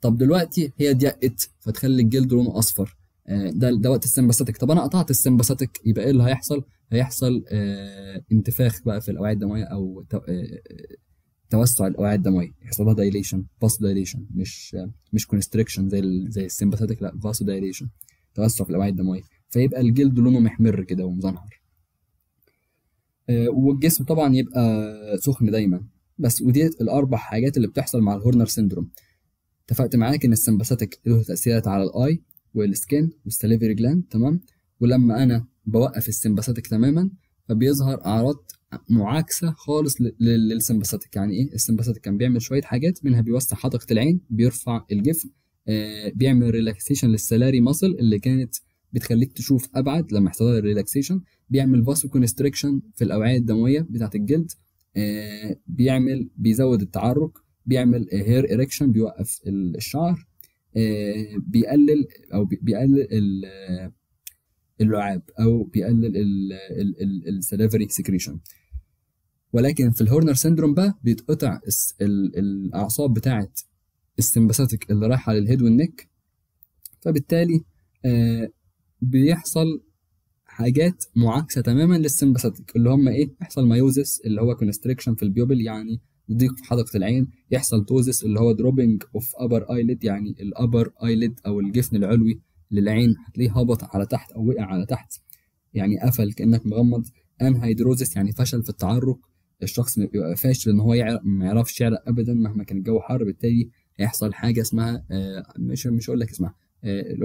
طب دلوقتي هي ضيقت فتخلي الجلد لونه اصفر، ده وقت السمباثيك. طب انا قطعت السمباثيك، يبقى ايه اللي هيحصل؟ هيحصل انتفاخ بقى في الاوعيه الدمويه، او توسع الاوعيه الدمويه، يحصل لها دايليشن، فاسو دايليشن، مش كونستريكشن زي السمباثيك، لا فاسو دايليشن، توسع في الاوعيه الدمويه، فيبقى الجلد لونه محمر كده ومزنهر، والجسم طبعا يبقى سخن دايما. بس وديت الاربع حاجات اللي بتحصل مع الهورنر سيندروم. اتفقت معاك ان السمباثيك له تاثيرات على الاي والسكين والساليفري جلاند، تمام؟ ولما انا بوقف السمباثيك تماما فبيظهر اعراض معاكسه خالص للسمباثيك. يعني ايه؟ السمباثيك كان بيعمل شويه حاجات، منها بيوسع حدقه العين، بيرفع الجفن، بيعمل ريلاكسيشن للسلاري ماسل اللي كانت بتخليك تشوف ابعد لما يحصل لها الريلاكسيشن، بيعمل فاسو كونستريكشن في الاوعيه الدمويه بتاعه الجلد، بيزود التعرق، بيعمل هير ايركشن، بيوقف الشعر، بيقلل اللعاب، او بيقلل السلافري سكريشن. ولكن في الهورنر سيندروم بقى بيتقطع الاعصاب بتاعه السمباثيك اللي رايحه للهيد والنك، فبالتالي بيحصل حاجات معاكسه تماما للسمباثيك، اللي هم ايه؟ يحصل مايوزس اللي هو كونستريكشن في البيوبل، يعني ضيق في حدقه العين، يحصل توزس اللي هو دروبنج اوف ابر ايليد، يعني الابر ايليد او الجفن العلوي للعين هتلاقيه هبط على تحت او وقع على تحت، يعني قفل كانك مغمض. انهيدروزس يعني فشل في التعرق، الشخص بيبقى فاشل ان هو يعرق، ما يعرفش يعرق ابدا مهما كان الجو حر، بالتالي هيحصل حاجه اسمها مش هقول لك اسمها،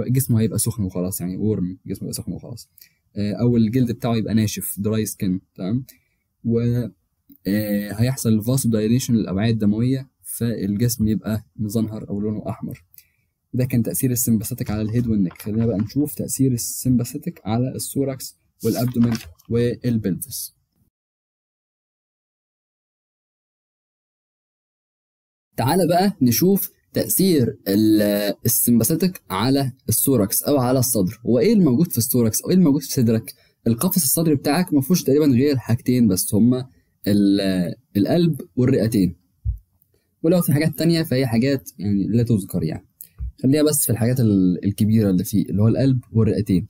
جسمه هيبقى سخن وخلاص، يعني ورم، جسمه هيبقى سخن وخلاص، او الجلد بتاعه يبقى ناشف، دراي سكين، تمام؟ هيحصل الفاسو دايليشن للاوعيه الدمويه، فالجسم يبقى مزنهر او لونه احمر. ده كان تاثير السمباثيك على الهيد والنك. خلينا بقى نشوف تاثير السمباثيك على الثوراكس والابدومين والبلفس. تعال بقى نشوف تأثير السمباثيك على الثوركس أو على الصدر. هو إيه الموجود في الثوركس أو إيه الموجود في صدرك؟ القفص الصدري بتاعك ما فيهوش تقريبا غير حاجتين بس، هما القلب والرئتين، ولو في حاجات تانية فهي حاجات يعني لا تذكر، يعني خليها بس في الحاجات الكبيرة اللي فيه اللي هو القلب والرئتين.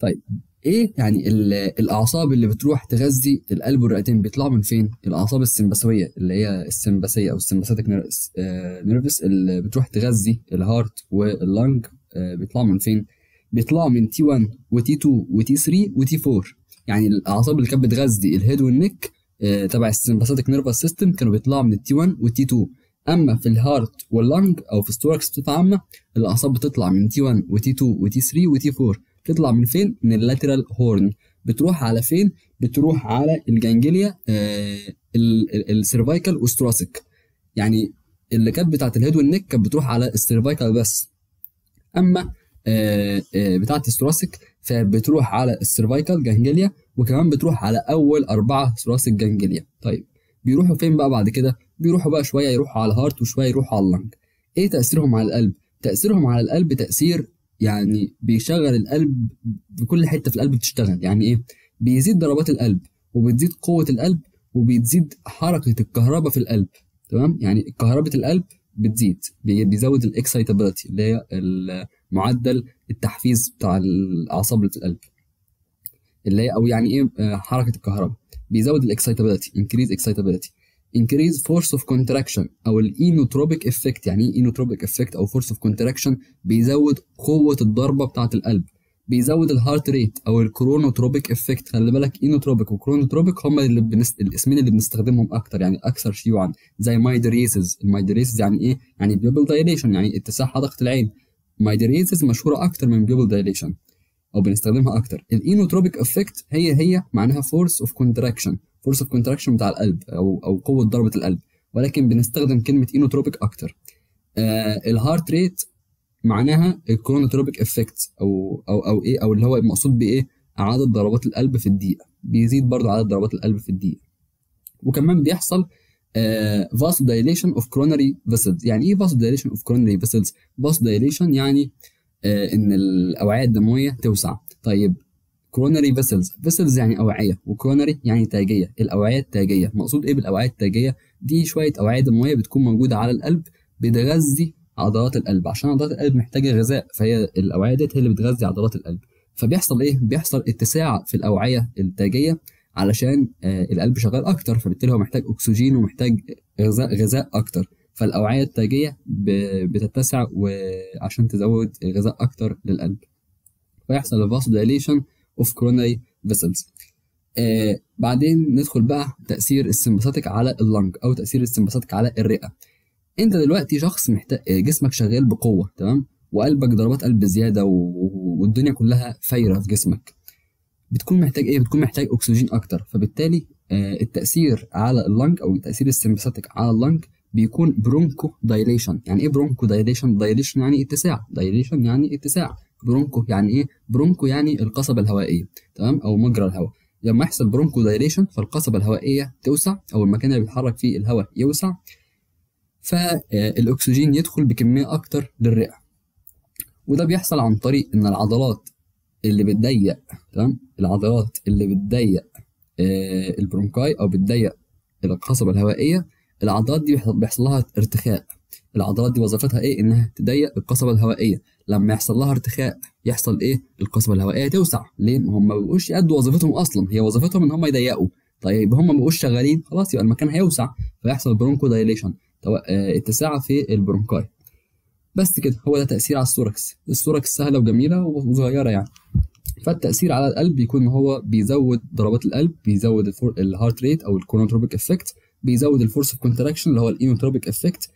طيب ايه يعني الاعصاب اللي بتروح تغذي القلب والرئتين؟ بيطلعوا من فين؟ الاعصاب السمباسويه اللي هي السمباسيه او السمباثيك نيرفس اللي بتروح تغذي الهارت واللنج، بيطلعوا من فين؟ بيطلعوا من T1 وT2 وT3 وT4. يعني الاعصاب اللي كانت بتغذي الهيد والنك تبع السمباثيك نيرفس سيستم كانوا بيطلعوا من T1 وT2. اما في الهارت واللنج او في الثوركس بصفه عامه الاعصاب بتطلع من T1 وT2 وT3 وT4. بتطلع من فين؟ من اللاترال هورن. بتروح على فين؟ بتروح على الجانجليا السيرفايكال والثوراسيك. يعني اللي كانت بتاعت الهيد والنك كانت بتروح على السيرفايكال بس، اما بتاعت الثوراسيك فبتروح على السيرفايكال جانجليا وكمان بتروح على اول 4 ثوراسيك جانجليا. طيب بيروحوا فين بقى بعد كده؟ بيروحوا بقى شويه يروحوا على الهارت وشويه يروحوا على اللنج. ايه تاثيرهم على القلب؟ تاثيرهم على القلب تاثير يعني بيشغل القلب بكل حته في القلب بتشتغل. يعني ايه؟ بيزيد ضربات القلب وبتزيد قوه القلب وبتزيد حركه الكهرباء في القلب، تمام؟ يعني كهرباء القلب بتزيد، بيزود الاكسايتابيلتي اللي هي معدل التحفيز بتاع الاعصاب اللي في القلب، اللي هي او يعني ايه حركه الكهرباء، بيزود الاكسايتابيلتي، انكريز اكسايتابيلتي، increase force of contraction او الانوتروبيك افكت. يعني ايه انوتروبيك افكت او force of contraction؟ بيزود قوه الضربه بتاعه القلب، بيزود الهارت ريت او الكرونوتروبيك افكت. خلي بالك انوتروبيك وكرونوتروبيك هما اللي الاسمين اللي بنستخدمهم اكتر، يعني اكثر شيوعا، زي مايدريسز. المايدريسز يعني ايه؟ يعني بيوبل دايليشن، يعني اتساع حدقه العين. مايدريسز مشهوره اكتر من بيوبل دايليشن او بنستخدمها اكتر. الانوتروبيك افكت هي معناها force of contraction، force of contraction بتاع القلب او قوه ضربه القلب، ولكن بنستخدم كلمه انوتروبيك اكتر. الهارت ريت معناها الكرونوتروبيك افكت او ايه، او اللي هو المقصود بايه؟ عدد ضربات القلب في الدقيقه، بيزيد برضه عدد ضربات القلب في الدقيقه. وكمان بيحصل فاسو دايليشن اوف كروناري فيسلز. يعني ايه فاسو دايليشن اوف كروناري فيسلز؟ فاسو دايليشن يعني ان الاوعيه الدمويه توسع. طيب كروناري فيسلز، فيسلز يعني اوعيه، وكروناري يعني تاجيه، الاوعيه التاجيه. مقصود ايه بالاوعيه التاجيه؟ دي شويه اوعيه دمويه بتكون موجوده على القلب بتغذي عضلات القلب، عشان عضلات القلب محتاجه غذاء، فهي الاوعيه ديت هي اللي بتغذي عضلات القلب. فبيحصل ايه؟ بيحصل اتساع في الاوعيه التاجيه علشان القلب شغال اكتر، فبالتالي هو محتاج اكسجين ومحتاج غذاء اكتر، فالاوعيه التاجيه بتتسع وعشان تزود غذاء اكتر للقلب، فيحصل الفاسو دايليشن of coronary vessels. بعدين ندخل بقى تأثير السمباثيك على اللنج أو تأثير السمباثيك على الرئة. أنت دلوقتي شخص محتاج، جسمك شغال بقوة، تمام؟ وقلبك ضربات قلب زيادة والدنيا كلها فايرة في جسمك. بتكون محتاج إيه؟ بتكون محتاج أكسجين أكتر، فبالتالي التأثير على اللنج أو تأثير السمباثيك على اللنج بيكون برونكو دايليشن. يعني إيه برونكو دايليشن؟ دايليشن يعني اتساع، دايليشن يعني اتساع. برونكو يعني ايه؟ برونكو يعني القصبه الهوائيه، تمام؟ او مجرى الهواء. لما يحصل برونكو دايليشن فالقصبه الهوائيه توسع او المكان اللي بيتحرك فيه الهواء يوسع، فالاكسجين يدخل بكميه اكتر للرئه. وده بيحصل عن طريق ان العضلات اللي بتضيق، تمام؟ العضلات اللي بتضيق البرونكاي او بتضيق القصبه الهوائيه، العضلات دي بيحصل لها ارتخاء. العضلات دي وظيفتها ايه؟ انها تضيق القصبه الهوائيه. لما يحصل لها ارتخاء يحصل ايه؟ القصبه الهوائيه توسع. ليه؟ هم ما بقوش يأدوا وظيفتهم اصلا، هي وظيفتهم ان هم يضيقوا. طيب هم ما بقوش شغالين، خلاص يبقى المكان هيوسع، فيحصل برونكو دايليشن، اتساع في البرونكاي. بس كده هو ده تاثير على الثوركس. الثوركس سهله وجميله وصغيره يعني. فالتاثير على القلب بيكون هو بيزود ضربات القلب، بيزود الهارت ريت او الكورونتروبيك افكت، بيزود الفورس اوف كونتراكشن اللي هو الاينوتروبيك افكت،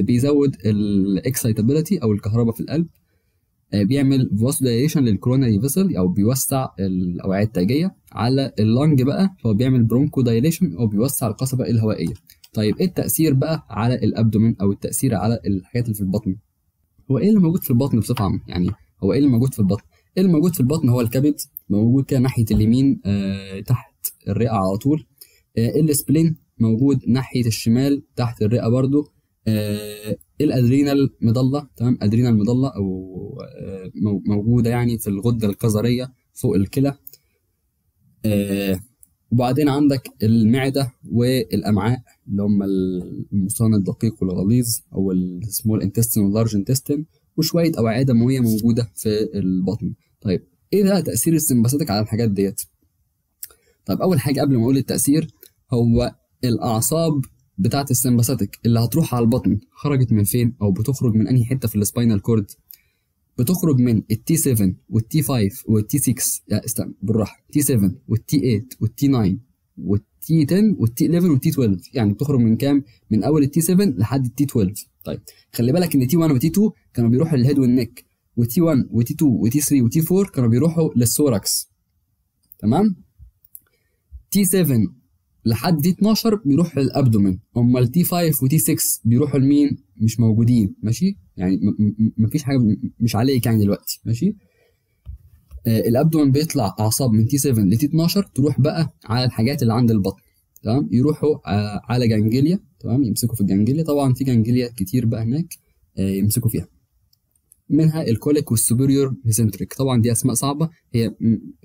بيزود الاكسايتابيلتي او الكهرباء في القلب، بيعمل فاسو دايليشن للكروناري فيسل او بيوسع الاوعيه التاجيه. على اللنج بقى هو بيعمل برونكو دايليشن او بيوسع القصبه الهوائيه. طيب ايه التاثير بقى على الابدومين او التاثير على الحاجات اللي في البطن؟ هو ايه اللي موجود في البطن بصفه عامه؟ يعني هو ايه اللي موجود في البطن؟ ايه اللي موجود في البطن؟ هو الكبد موجود كده ناحيه اليمين تحت الرئه على طول، السبلين موجود ناحيه الشمال تحت الرئه برضو. الادرينال مضله، تمام، ادرينال مضله او موجوده يعني في الغده القذريه فوق الكلى. وبعدين عندك المعده والامعاء اللي هم المصان الدقيق والغليظ او السمول انتستين واللارج انتستين، وشويه اوعيه دمويه موجوده في البطن. طيب ايه ده تاثير السمباثيك على الحاجات ديت؟ طيب اول حاجه قبل ما اقول التاثير، هو الاعصاب بتاعت السمباثيك اللي هتروح على البطن خرجت من فين او بتخرج من انهي حته في السباينال كورد؟ بتخرج من التي 7 والتي 5 والتي 6، لا استنى بالراحه، تي 7 والتي 8 والتي 9 والتي 10 والتي 11 والتي 12، يعني بتخرج من كام؟ من اول التي 7 لحد التي 12. طيب خلي بالك ان تي 1 وتي 2 كانوا بيروحوا للهيد والنك، وتي 1 وتي 2 وتي 3 وتي 4 كانوا بيروحوا للثوركس، تمام؟ تي 7 لحد تي 12 بيروح للابدومن، امال تي 5 وتي 6 بيروحوا لمين؟ مش موجودين، ماشي؟ يعني مفيش حاجه مش عليك يعني دلوقتي، ماشي؟ الابدومن بيطلع اعصاب من تي 7 لتي 12 تروح بقى على الحاجات اللي عند البطن، تمام؟ يروحوا على جانجليا، تمام؟ يمسكوا في الجانجليا، طبعا في جانجليا كتير بقى هناك يمسكوا فيها. منها الكوليك والسوبيريور ميسنتريك، طبعا دي اسماء صعبه، هي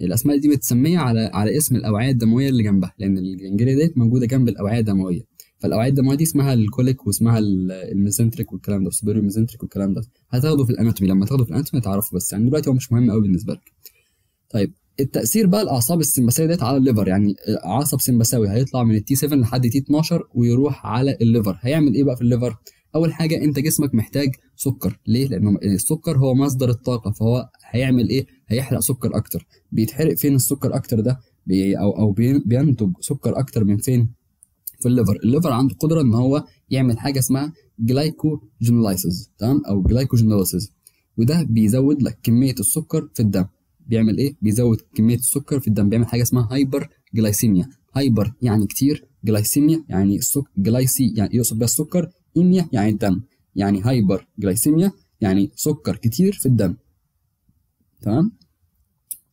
الاسماء دي متسميه على اسم الاوعيه الدمويه اللي جنبها، لان الجنجليا ديت موجوده جنب الاوعيه الدمويه، فالاوعيه الدمويه دي اسمها الكوليك واسمها الميسنتريك والكلام ده، والسوبيريور ميسنتريك والكلام ده، هتاخده في الاناتومي، لما تاخده في الاناتومي هتعرفه، بس يعني دلوقتي هو مش مهم قوي بالنسبه لك. طيب التاثير بقى الاعصاب السمباسيه ديت على الليفر، يعني عصب سمباساوي هيطلع من التي 7 لحد تي 12 ويروح على الليفر، هيعمل ايه بقى في الليفر؟ اول حاجه انت جسمك محتاج سكر، ليه؟ لانه السكر هو مصدر الطاقه، فهو هيعمل ايه؟ هيحرق سكر اكتر. بيتحرق فين السكر اكتر ده؟ بينتج سكر اكتر من فين؟ في الليفر. الليفر عنده قدره ان هو يعمل حاجه اسمها جلايكوجينوليسيس، تمام، او جلايكوجينوليسيس، وده بيزود لك كميه السكر في الدم. بيعمل ايه؟ بيزود كميه السكر في الدم، بيعمل حاجه اسمها هايبرجلايسيميا. هايبر يعني كتير، جلايسيميا يعني جلايسي يعني يقصد بيها السكر، إيميا يعني الدم، يعني هايبر جلايسيميا يعني سكر كتير في الدم، تمام؟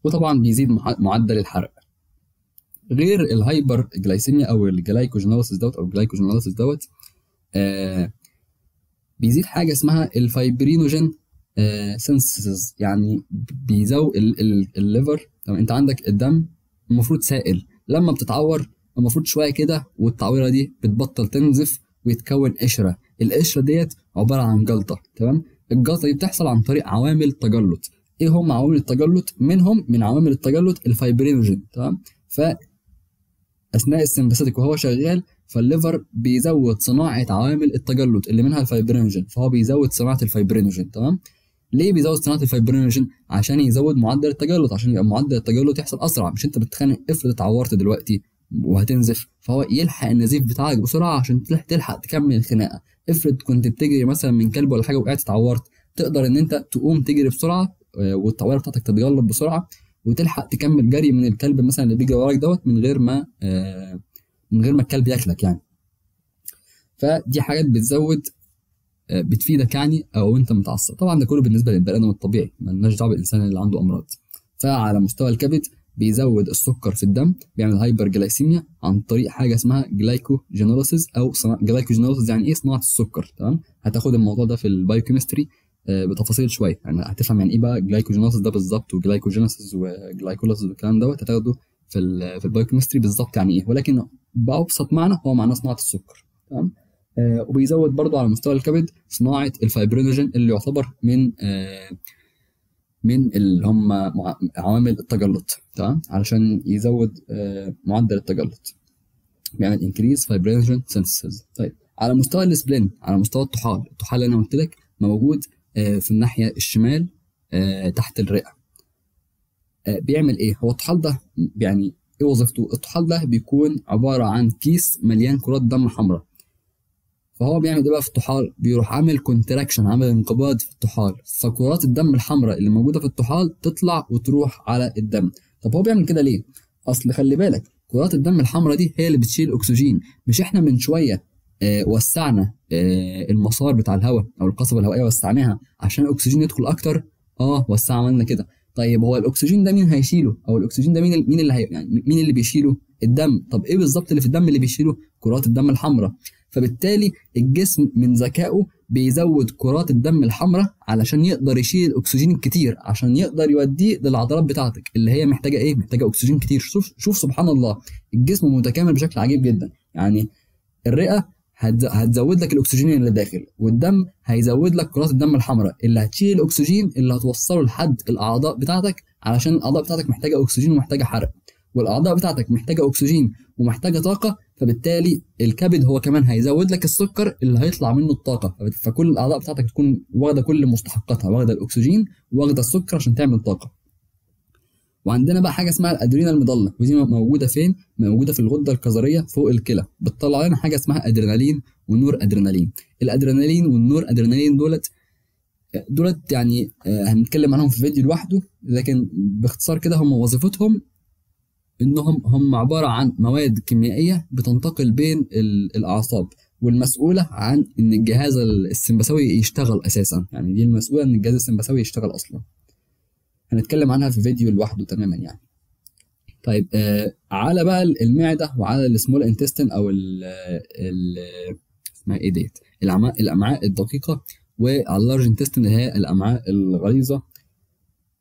وطبعا بيزيد معدل الحرق. غير الهايبر جلايسيميا او الجلايكوجينوليسيس دوت او الجلايكوجينوليسيس دوت، بيزيد حاجه اسمها الفايبرينوجين سينسيس، يعني بيزود الليفر. طب انت عندك الدم المفروض سائل، لما بتتعور المفروض شويه كده والتعويره دي بتبطل تنزف ويتكون قشره، القشره ديت عباره عن جلطه، تمام؟ الجلطه دي بتحصل عن طريق عوامل تجلط. ايه هم عوامل التجلط؟ من عوامل التجلط الفايبرينوجين، تمام؟ فاثناء السمباثيك وهو شغال فالليفر بيزود صناعه عوامل التجلط اللي منها الفايبرينوجين، فهو بيزود صناعه الفايبرينوجين، تمام؟ ليه بيزود صناعه الفايبرينوجين؟ عشان يزود معدل التجلط، عشان يبقى معدل التجلط يحصل اسرع. مش انت بتتخانق، افرض اتعورت دلوقتي وهتنزف، فهو يلحق النزيف بتاعك بسرعه عشان تلحق تكمل الخناقه. افرض كنت بتجري مثلا من كلب ولا حاجه وقعت اتعورت، تقدر ان انت تقوم تجري بسرعه والتعويره بتاعتك تتجلط بسرعه وتلحق تكمل جري من الكلب مثلا اللي بيجري وراك دوت، من غير ما الكلب ياكلك يعني. فدي حاجات بتفيدك يعني، او انت متعصب. طبعا ده كله بالنسبه للبني ادم الطبيعي، مالناش دعوه بالانسان اللي عنده امراض. فعلى مستوى الكبد بيزود السكر في الدم، بيعمل هايبر جلايسيميا عن طريق حاجه اسمها جلايكوجينوليسيس، او جلايكوجينوليسيس يعني ايه؟ صناعه السكر، تمام؟ هتاخد الموضوع ده في البايوكيمستري بتفاصيل شويه، يعني هتفهم يعني ايه بقى جلايكوجينوليسيس ده بالظبط، وجلايكوجينيسيس وجلايكوليسيس والكلام دوت، هتاخده في البايوكيمستري بالظبط يعني ايه، ولكن بابسط معنى هو معناه صناعه السكر، تمام؟ وبيزود برضو على مستوى الكبد صناعه الفايبرينوجين اللي يعتبر من اللي هم عوامل التجلط، تمام؟ علشان يزود معدل التجلط، بيعمل انكريز فايبرينوجين سينسيس. طيب على مستوى السبلين، على مستوى الطحال اللي انا قلت لك موجود في الناحيه الشمال تحت الرئه، بيعمل ايه؟ هو الطحال ده يعني ايه وظيفته؟ الطحال ده بيكون عباره عن كيس مليان كرات دم حمراء، فهو بيعمل ايه بقى في الطحال؟ بيروح عامل كونتراكشن، عامل انقباض في الطحال، فكرات الدم الحمراء اللي موجوده في الطحال تطلع وتروح على الدم. طب هو بيعمل كده ليه؟ اصل خلي بالك كرات الدم الحمراء دي هي اللي بتشيل اكسجين، مش احنا من شويه وسعنا المسار بتاع الهواء او القصبه الهوائيه وسعناها عشان الاكسجين يدخل اكتر؟ وسع، عملنا كده. طيب هو الاكسجين ده مين هيشيله؟ او الاكسجين ده مين اللي بيشيله؟ الدم. طب ايه بالظبط اللي في الدم اللي بيشيله؟ كرات الدم الحمراء. فبالتالي الجسم من ذكائه بيزود كرات الدم الحمراء علشان يقدر يشيل اكسجين كتير، عشان يقدر يوديه للعضلات بتاعتك اللي هي محتاجه ايه؟ محتاجه اكسجين كتير. شوف سبحان الله، الجسم متكامل بشكل عجيب جدا. يعني الرئه هتزود لك الاكسجين اللي داخل، والدم هيزود لك كرات الدم الحمراء اللي هتشيل الاكسجين اللي هتوصله لحد الاعضاء بتاعتك، علشان الاعضاء بتاعتك محتاجه اكسجين ومحتاجه حرق، والاعضاء بتاعتك محتاجه اكسجين ومحتاجه طاقه. فبالتالي الكبد هو كمان هيزود لك السكر اللي هيطلع منه الطاقه، فكل الاعضاء بتاعتك تكون واخده كل مستحقاتها، واخده الاكسجين واخده السكر عشان تعمل طاقه. وعندنا بقى حاجه اسمها الادرينال مضله، ودي موجوده فين؟ موجوده في الغده الكظريه فوق الكلى، بتطلع لنا حاجه اسمها ادرينالين ونور ادرينالين. الادرينالين والنور ادرينالين دولت يعني هنتكلم عنهم في فيديو لوحده، لكن باختصار كده هم وظيفتهم انهم هم عباره عن مواد كيميائيه بتنتقل بين الاعصاب، والمسؤوله عن ان الجهاز السمبثاوي يشتغل اساسا، يعني دي المسؤوله ان الجهاز السمبثاوي يشتغل اصلا. هنتكلم عنها في فيديو لوحده تماما يعني. طيب على بقى المعده وعلى السمول انتستين او اسمها ايه ديت؟ الامعاء الدقيقه، وعلى اللارج انتستين اللي هي الامعاء الغليظه،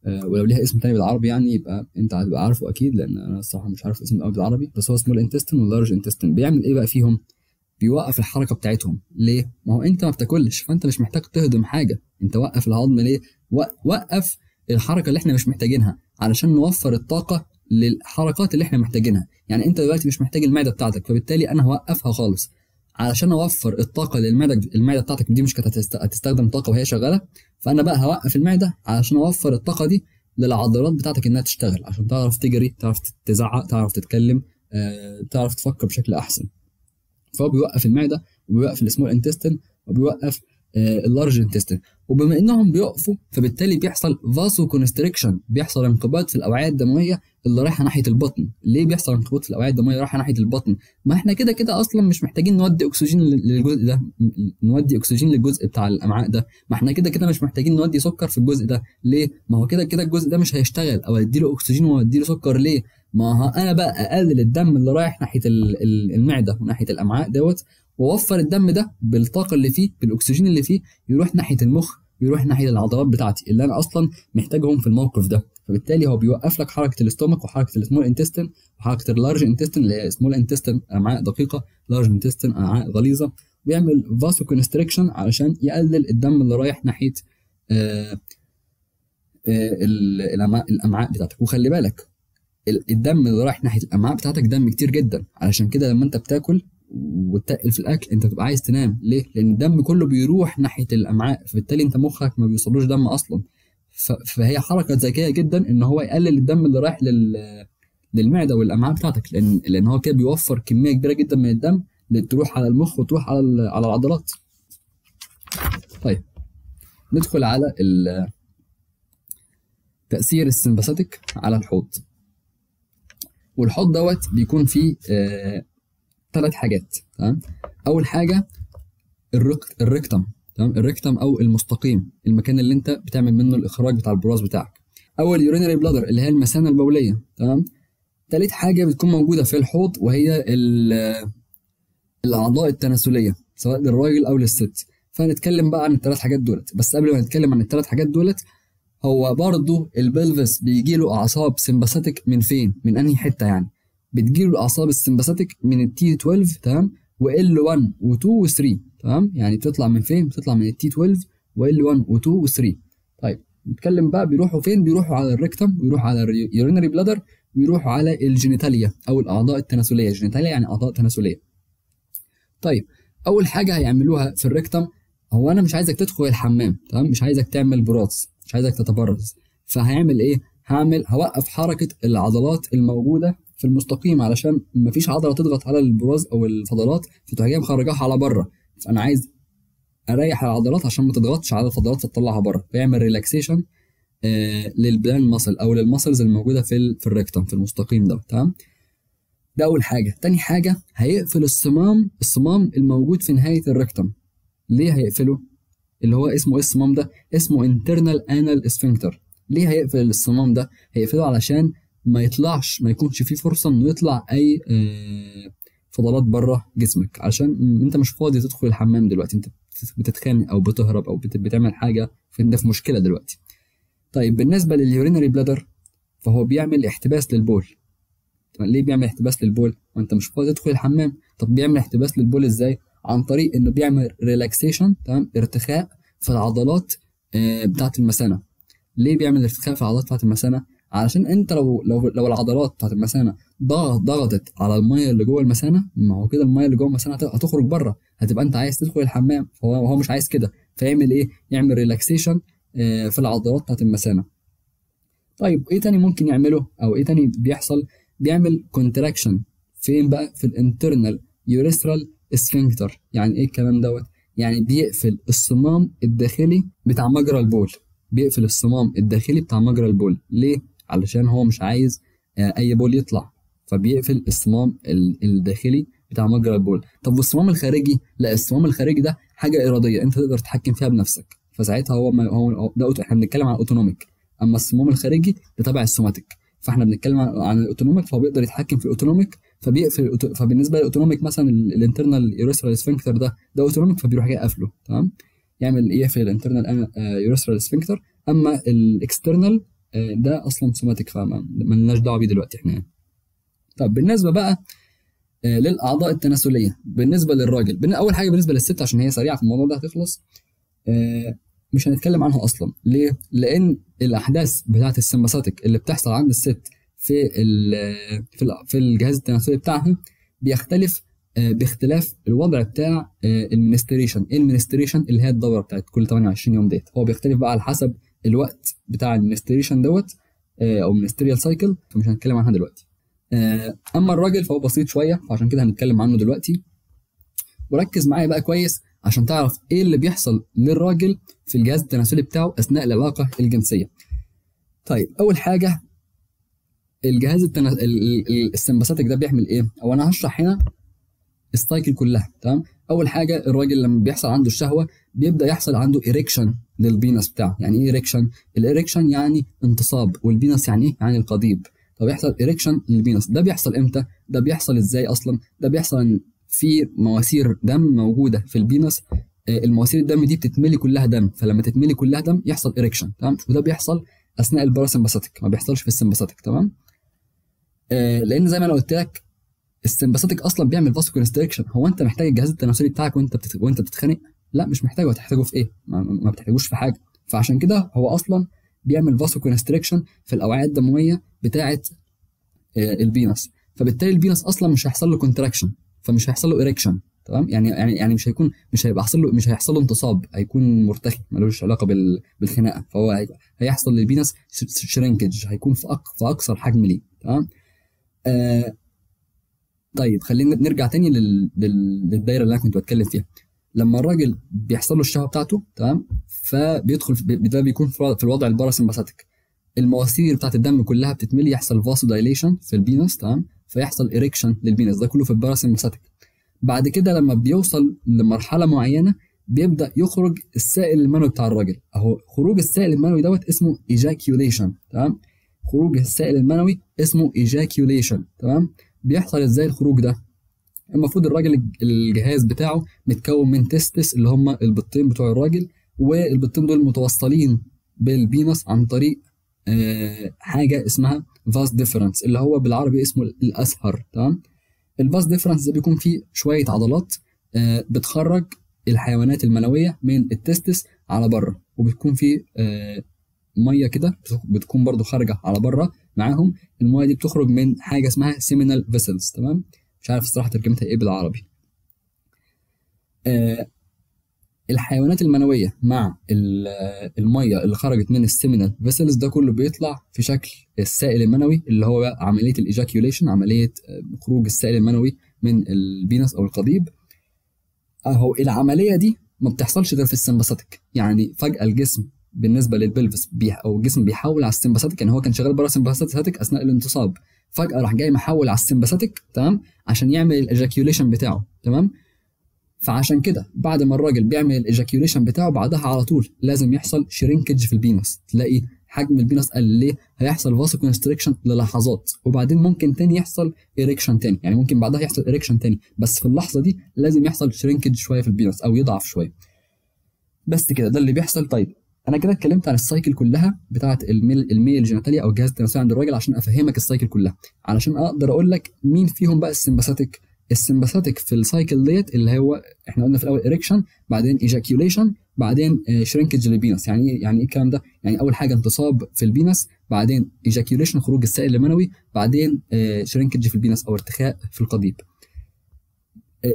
ولو ليها اسم تاني بالعربي يعني يبقى انت هتبقى عارفه اكيد، لان انا الصراحه مش عارف اسمه قوي بالعربي، بس هو سمول انتستين واللارج انتستين. بيعمل ايه بقى فيهم؟ بيوقف الحركه بتاعتهم. ليه؟ ما هو انت ما بتاكلش، فانت مش محتاج تهضم حاجه، انت وقف الهضم. ليه؟ وقف الحركه اللي احنا مش محتاجينها علشان نوفر الطاقه للحركات اللي احنا محتاجينها. يعني انت دلوقتي مش محتاج المعده بتاعتك، فبالتالي انا هوقفها خالص علشان اوفر الطاقه المعده بتاعتك دي مش كانت هتستخدم طاقه وهي شغاله، فانا بقى هوقف المعده علشان اوفر الطاقه دي للعضلات بتاعتك انها تشتغل، عشان تعرف تجري، تعرف تزعق، تعرف تتكلم، تعرف تفكر بشكل احسن. فهو بيوقف المعده وبيوقف السمول انتستين وبيوقف اللارج انتستين. وبما انهم بيقفوا فبالتالي بيحصل فاسو كونستريكشن، بيحصل انقباض في الاوعيه الدمويه اللي رايحه ناحيه البطن. ليه بيحصل انقباض في الاوعيه الدمويه رايحه ناحيه البطن؟ ما احنا كده كده اصلا مش محتاجين نودي اكسجين للجزء ده، نودي اكسجين للجزء بتاع الامعاء ده، ما احنا كده كده مش محتاجين نودي سكر في الجزء ده. ليه؟ ما هو كده كده الجزء ده مش هيشتغل، او اديله اكسجين واديله سكر. ليه؟ ما هو انا بقى اقلل الدم اللي رايح ناحيه المعده وناحيه الامعاء دوت، ووفر الدم ده بالطاقه اللي فيه، بالاكسجين اللي فيه، يروح ناحيه المخ، يروح ناحيه العضلات بتاعتي اللي انا اصلا محتاجهم في الموقف ده. فبالتالي هو بيوقف لك حركه الاستومك وحركه السمول انتستين وحركه اللارج انتستين اللي هي سمول انتستين امعاء دقيقه، لارج انتستين امعاء غليظه، ويعمل فاسو كونستريكشن علشان يقلل الدم اللي رايح ناحيه الامعاء بتاعتك. وخلي بالك الدم اللي رايح ناحيه الامعاء بتاعتك دم كتير جدا، علشان كده لما انت بتاكل وتتقل في الاكل انت بتبقى عايز تنام. ليه؟ لان الدم كله بيروح ناحيه الامعاء، فبالتالي انت مخك ما بيوصلوش دم اصلا. فهي حركه ذكيه جدا ان هو يقلل الدم اللي رايح للمعده والامعاء بتاعتك، لان هو كده بيوفر كميه كبيره جدا من الدم اللي تروح على المخ وتروح على العضلات. طيب ندخل على تاثير السمباثيك على الحوض. والحوض دوت بيكون فيه 3 حاجات، تمام؟ أول حاجة الركتم، تمام؟ الركتم أو المستقيم، المكان اللي أنت بتعمل منه الإخراج بتاع البراز بتاعك. أو اليورينري بلادر اللي هي المثانة البولية، تمام؟ تالت حاجة بتكون موجودة في الحوض وهي الأعضاء التناسلية سواء للراجل أو للست. فهنتكلم بقى عن ال3 حاجات دولت، بس قبل ما نتكلم عن ال3 حاجات دولت، هو برضه البلفس بيجيله أعصاب سمباثيك من فين؟ من أنهي حتة يعني؟ بتجيله الاعصاب السمباثيك من التي 12، تمام، وال 1 و2 و3، تمام. يعني بتطلع من فين؟ بتطلع من التي 12 وال 1 و2 و3. طيب نتكلم بقى بيروحوا فين؟ بيروحوا على الركتم، ويروحوا على اليورينري بلادر، ويروحوا على الجينيتاليا او الاعضاء التناسليه. الجينيتاليا يعني اعضاء تناسليه. طيب اول حاجه هيعملوها في الركتم، هو انا مش عايزك تدخل الحمام، تمام، مش عايزك تعمل براز، مش عايزك تتبرز. فهيعمل ايه؟ هوقف حركه العضلات الموجوده في المستقيم علشان مفيش عضله تضغط على البراز او الفضلات، فتروح جايه مخرجاها على بره. فانا عايز اريح العضلات عشان ما تضغطش على الفضلات فتطلعها بره، فيعمل ريلاكسيشن للبلان ماسل او للماسلز الموجوده في الركتم في المستقيم ده، تمام. ده اول حاجه. تاني حاجه هيقفل الصمام الموجود في نهايه الركتم. ليه هيقفله؟ اللي هو اسمه ايه الصمام ده؟ اسمه internal anal sphincter. ليه هيقفل الصمام ده؟ هيقفله علشان ما يطلعش، ما يكونش فيه فرصه انه يطلع اي فضلات بره جسمك، عشان انت مش فاضي تدخل الحمام دلوقتي، انت بتتخانق او بتهرب او بتعمل حاجه، فانت في مشكله دلوقتي. طيب بالنسبه لليورينري بلادر فهو بيعمل احتباس للبول. طب ليه بيعمل احتباس للبول وانت مش فاضي تدخل الحمام؟ طب بيعمل احتباس للبول ازاي؟ عن طريق انه بيعمل ريلاكسيشن، تمام، ارتخاء في العضلات بتاعه المثانه. ليه بيعمل ارتخاء في العضلات بتاعه المثانه؟ علشان انت لو العضلات بتاعت المثانه ضغطت على الميه اللي جوه المثانه، ما هو كده الميه اللي جوه المثانه هتخرج بره، هتبقى انت عايز تدخل الحمام، فهو مش عايز كده، فيعمل ايه؟ يعمل ريلاكسيشن في العضلات بتاعت المثانه. طيب ايه تاني ممكن يعمله او ايه تاني بيحصل؟ بيعمل كونتراكشن فين بقى؟ في الانترنال يوريثرال سفنكتر. يعني ايه الكلام دوت؟ يعني بيقفل الصمام الداخلي بتاع مجرى البول، بيقفل الصمام الداخلي بتاع مجرى البول. ليه؟ علشان هو مش عايز اي بول يطلع، فبيقفل الصمام الداخلي بتاع مجرى البول. طب والصمام الخارجي؟ لا، الصمام الخارجي ده حاجه اراديه انت تقدر تتحكم فيها بنفسك، فساعتها هو ده احنا بنتكلم عن اوتونوميك. اما الصمام الخارجي ده تبع السوماتيك، فاحنا بنتكلم عن الاوتونوميك، فهو بيقدر يتحكم في الاوتونوميك فبيقفل. فبالنسبه للاوتونوميك مثلا الانترنال يوريثرال سفنكتر ده اوتونوميك، فبيروح جاي قافله، تمام، يعمل ايه في الانترنال يوريثرال سفنكتر. اما الاكسترنال ده اصلا سوماتيك، فمالناش دعوه بيه دلوقتي احنا يعني. طب بالنسبه بقى للاعضاء التناسليه بالنسبه للراجل، اول حاجه بالنسبه للست عشان هي سريعه في الموضوع ده هتخلص، مش هنتكلم عنها اصلا. ليه؟ لان الاحداث بتاعه السمباثيك اللي بتحصل عند الست في الجهاز التناسلي بتاعها بيختلف باختلاف الوضع بتاع المنستريشن اللي هي الدوره بتاعت كل 28 يوم ديت، هو بيختلف بقى على حسب الوقت بتاع المنستريشن دوت او منستريال سايكل، فمش هنتكلم عنها دلوقتي. اما الراجل فهو بسيط شويه، فعشان كده هنتكلم عنه دلوقتي، وركز معايا بقى كويس عشان تعرف ايه اللي بيحصل للراجل في الجهاز التناسلي بتاعه اثناء العلاقه الجنسيه. طيب اول حاجه الجهاز السمباثيك ده بيعمل ايه؟ او انا هشرح هنا السايكل كلها، تمام. اول حاجه الراجل لما بيحصل عنده الشهوه بيبدا يحصل عنده إريكشن للبينس بتاعه. يعني ايه إريكشن؟ الإريكشن يعني انتصاب، والبينس يعني ايه؟ يعني القضيب. طب يحصل إريكشن للبينس، ده بيحصل امتى؟ ده بيحصل ازاي اصلا؟ ده بيحصل في مواسير دم موجوده في البينس، المواسير الدم دي بتتملي كلها دم، فلما تتملي كلها دم يحصل إريكشن، تمام. وده بيحصل اثناء الباراسمباثيك، ما بيحصلش في السمباثيك، تمام. لان زي ما انا قلت لك السمباثيك اصلا بيعمل فاسوكونستريكشن. هو انت محتاج الجهاز التناسلي بتاعك وانت بتتخانق؟ لا، مش محتاجه. هتحتاجه في ايه؟ ما بتحتاجوش في حاجه، فعشان كده هو اصلا بيعمل فاسوكونستريكشن في الاوعيه الدمويه بتاعه البينس، فبالتالي البينس اصلا مش هيحصل له كونتراكشن، فمش هيحصل له إريكشن، تمام. يعني مش هيحصل له انتصاب، هيكون مرتخي ملوش علاقه بالخناقه، فهو هيحصل للبينس شرينكج، هيكون في اقصر حجم ليه، تمام. طيب خلينا نرجع تاني للدايره اللي انا كنت بتكلم فيها. لما الراجل بيحصل له الشهوه بتاعته، تمام، فبيدخل ده بيكون في الوضع الباراسمباثيك، المواسير بتاعت الدم كلها بتتملي، يحصل فاسو دايليشن في البينس، تمام، فيحصل إريكشن للبينس، ده كله في الباراسمباثيك. بعد كده لما بيوصل لمرحله معينه بيبدا يخرج السائل المنوي بتاع الراجل. اهو خروج السائل المنوي دوت اسمه ايجاكيوليشن، تمام. خروج السائل المنوي اسمه ايجاكيوليشن، تمام. بيحصل ازاي الخروج ده؟ المفروض الراجل الجهاز بتاعه متكون من تستس اللي هم البطين بتوع الراجل، والبطين دول متوصلين بالبينس عن طريق حاجه اسمها فاس ديفرنس اللي هو بالعربي اسمه الاسهر، تمام. الفاس ديفرنس ده بيكون فيه شويه عضلات بتخرج الحيوانات المنويه من التستس على بره، وبتكون فيه ميه كده بتكون برضو خارجه على بره معاهم. الميه دي بتخرج من حاجه اسمها سيمينال فيسلز، تمام، مش عارف الصراحه ترجمتها ايه بالعربي. الحيوانات المنويه مع الميه اللي خرجت من السيمينال فيسلز ده كله بيطلع في شكل السائل المنوي اللي هو عمليه الايجاكيوليشن، عمليه خروج السائل المنوي من البينس او القضيب. اهو العمليه دي ما بتحصلش غير في السمباثيك، يعني فجاه الجسم بالنسبه للبلفس او الجسم بيحول على السمباثيك، يعني هو كان شغال برا السمباثيك اثناء الانتصاب، فجاه راح جاي محول على السمباثيك، تمام، عشان يعمل الايجاكيوليشن بتاعه، تمام. فعشان كده بعد ما الراجل بيعمل الايجاكيوليشن بتاعه بعدها على طول لازم يحصل شرينكج في البينس، تلاقي حجم البينس قل ليه؟ هيحصل فاسوكونستريكشن للحظات، وبعدين ممكن تاني يحصل إريكشن تاني، يعني ممكن بعدها يحصل إريكشن تاني، بس في اللحظة دي لازم يحصل شرينكج شوية في البينس أو يضعف شوية. بس كده ده اللي بيحصل. طيب أنا كده اتكلمت عن السايكل كلها بتاعة الميل جينيتاليا أو الجهاز التناسلي عند الراجل عشان أفهمك السايكل كلها، علشان أقدر أقول لك مين فيهم بقى السمباثيك. السمباثيك في السايكل ديت اللي هو احنا قلنا في الاول إريكشن، بعدين إيجاكيوليشن، بعدين شرينكج للبينس. يعني ايه الكلام ده؟ يعني اول حاجه انتصاب في البينس، بعدين إيجاكيوليشن خروج السائل المنوي، بعدين شرينكج في البينس او ارتخاء في القضيب.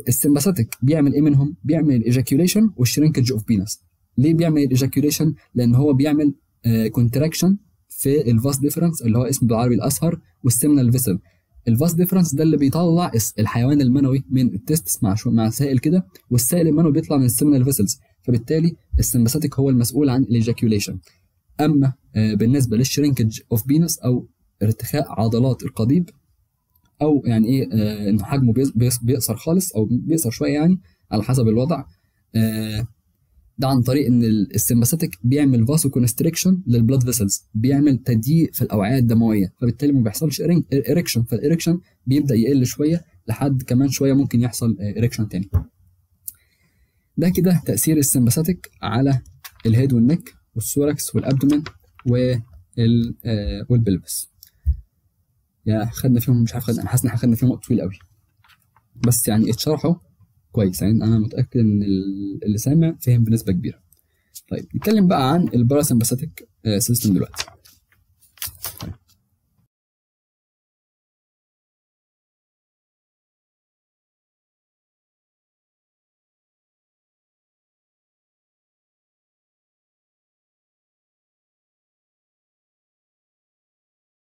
السمباثيك بيعمل ايه منهم؟ بيعمل إيجاكيوليشن والشرينكج اوف بينس. ليه بيعمل الإيجاكيوليشن؟ لان هو بيعمل كونتراكشن في الفاس ديفرنس اللي هو اسمه بالعربي الاسهر والسيمنال فيسل. الفاس ديفرنس ده اللي بيطلع الحيوان المنوي من التستس مع سائل كده، والسائل المنوي بيطلع من السيمنال فيسلز، فبالتالي السمباثيك هو المسؤول عن الايجاكيوليشن. اما بالنسبه للشرينكج اوف بينس او ارتخاء عضلات القضيب، او يعني ايه ان حجمه بيقصر خالص او بيقصر شويه يعني على حسب الوضع، ده عن طريق ان السمباثيك بيعمل فاسو كونستريكشن للبلاد فيسلز، بيعمل تضييق في الاوعيه الدمويه، فبالتالي ما بيحصلش إريكشن، فالإريكشن بيبدا يقل شويه لحد كمان شويه ممكن يحصل إريكشن تاني. ده كده تاثير السمباثيك على الهيد والنك والثوركس والابدومن والبلبس. يا خدنا فيهم، مش عارف، انا حاسس ان احنا خدنا فيهم وقت طويل قوي، بس يعني اتشرحوا كويس، يعني انا متاكد ان اللي سامع فهم بنسبه كبيره. طيب نتكلم بقى عن الباراسمباثيك سيستم دلوقتي.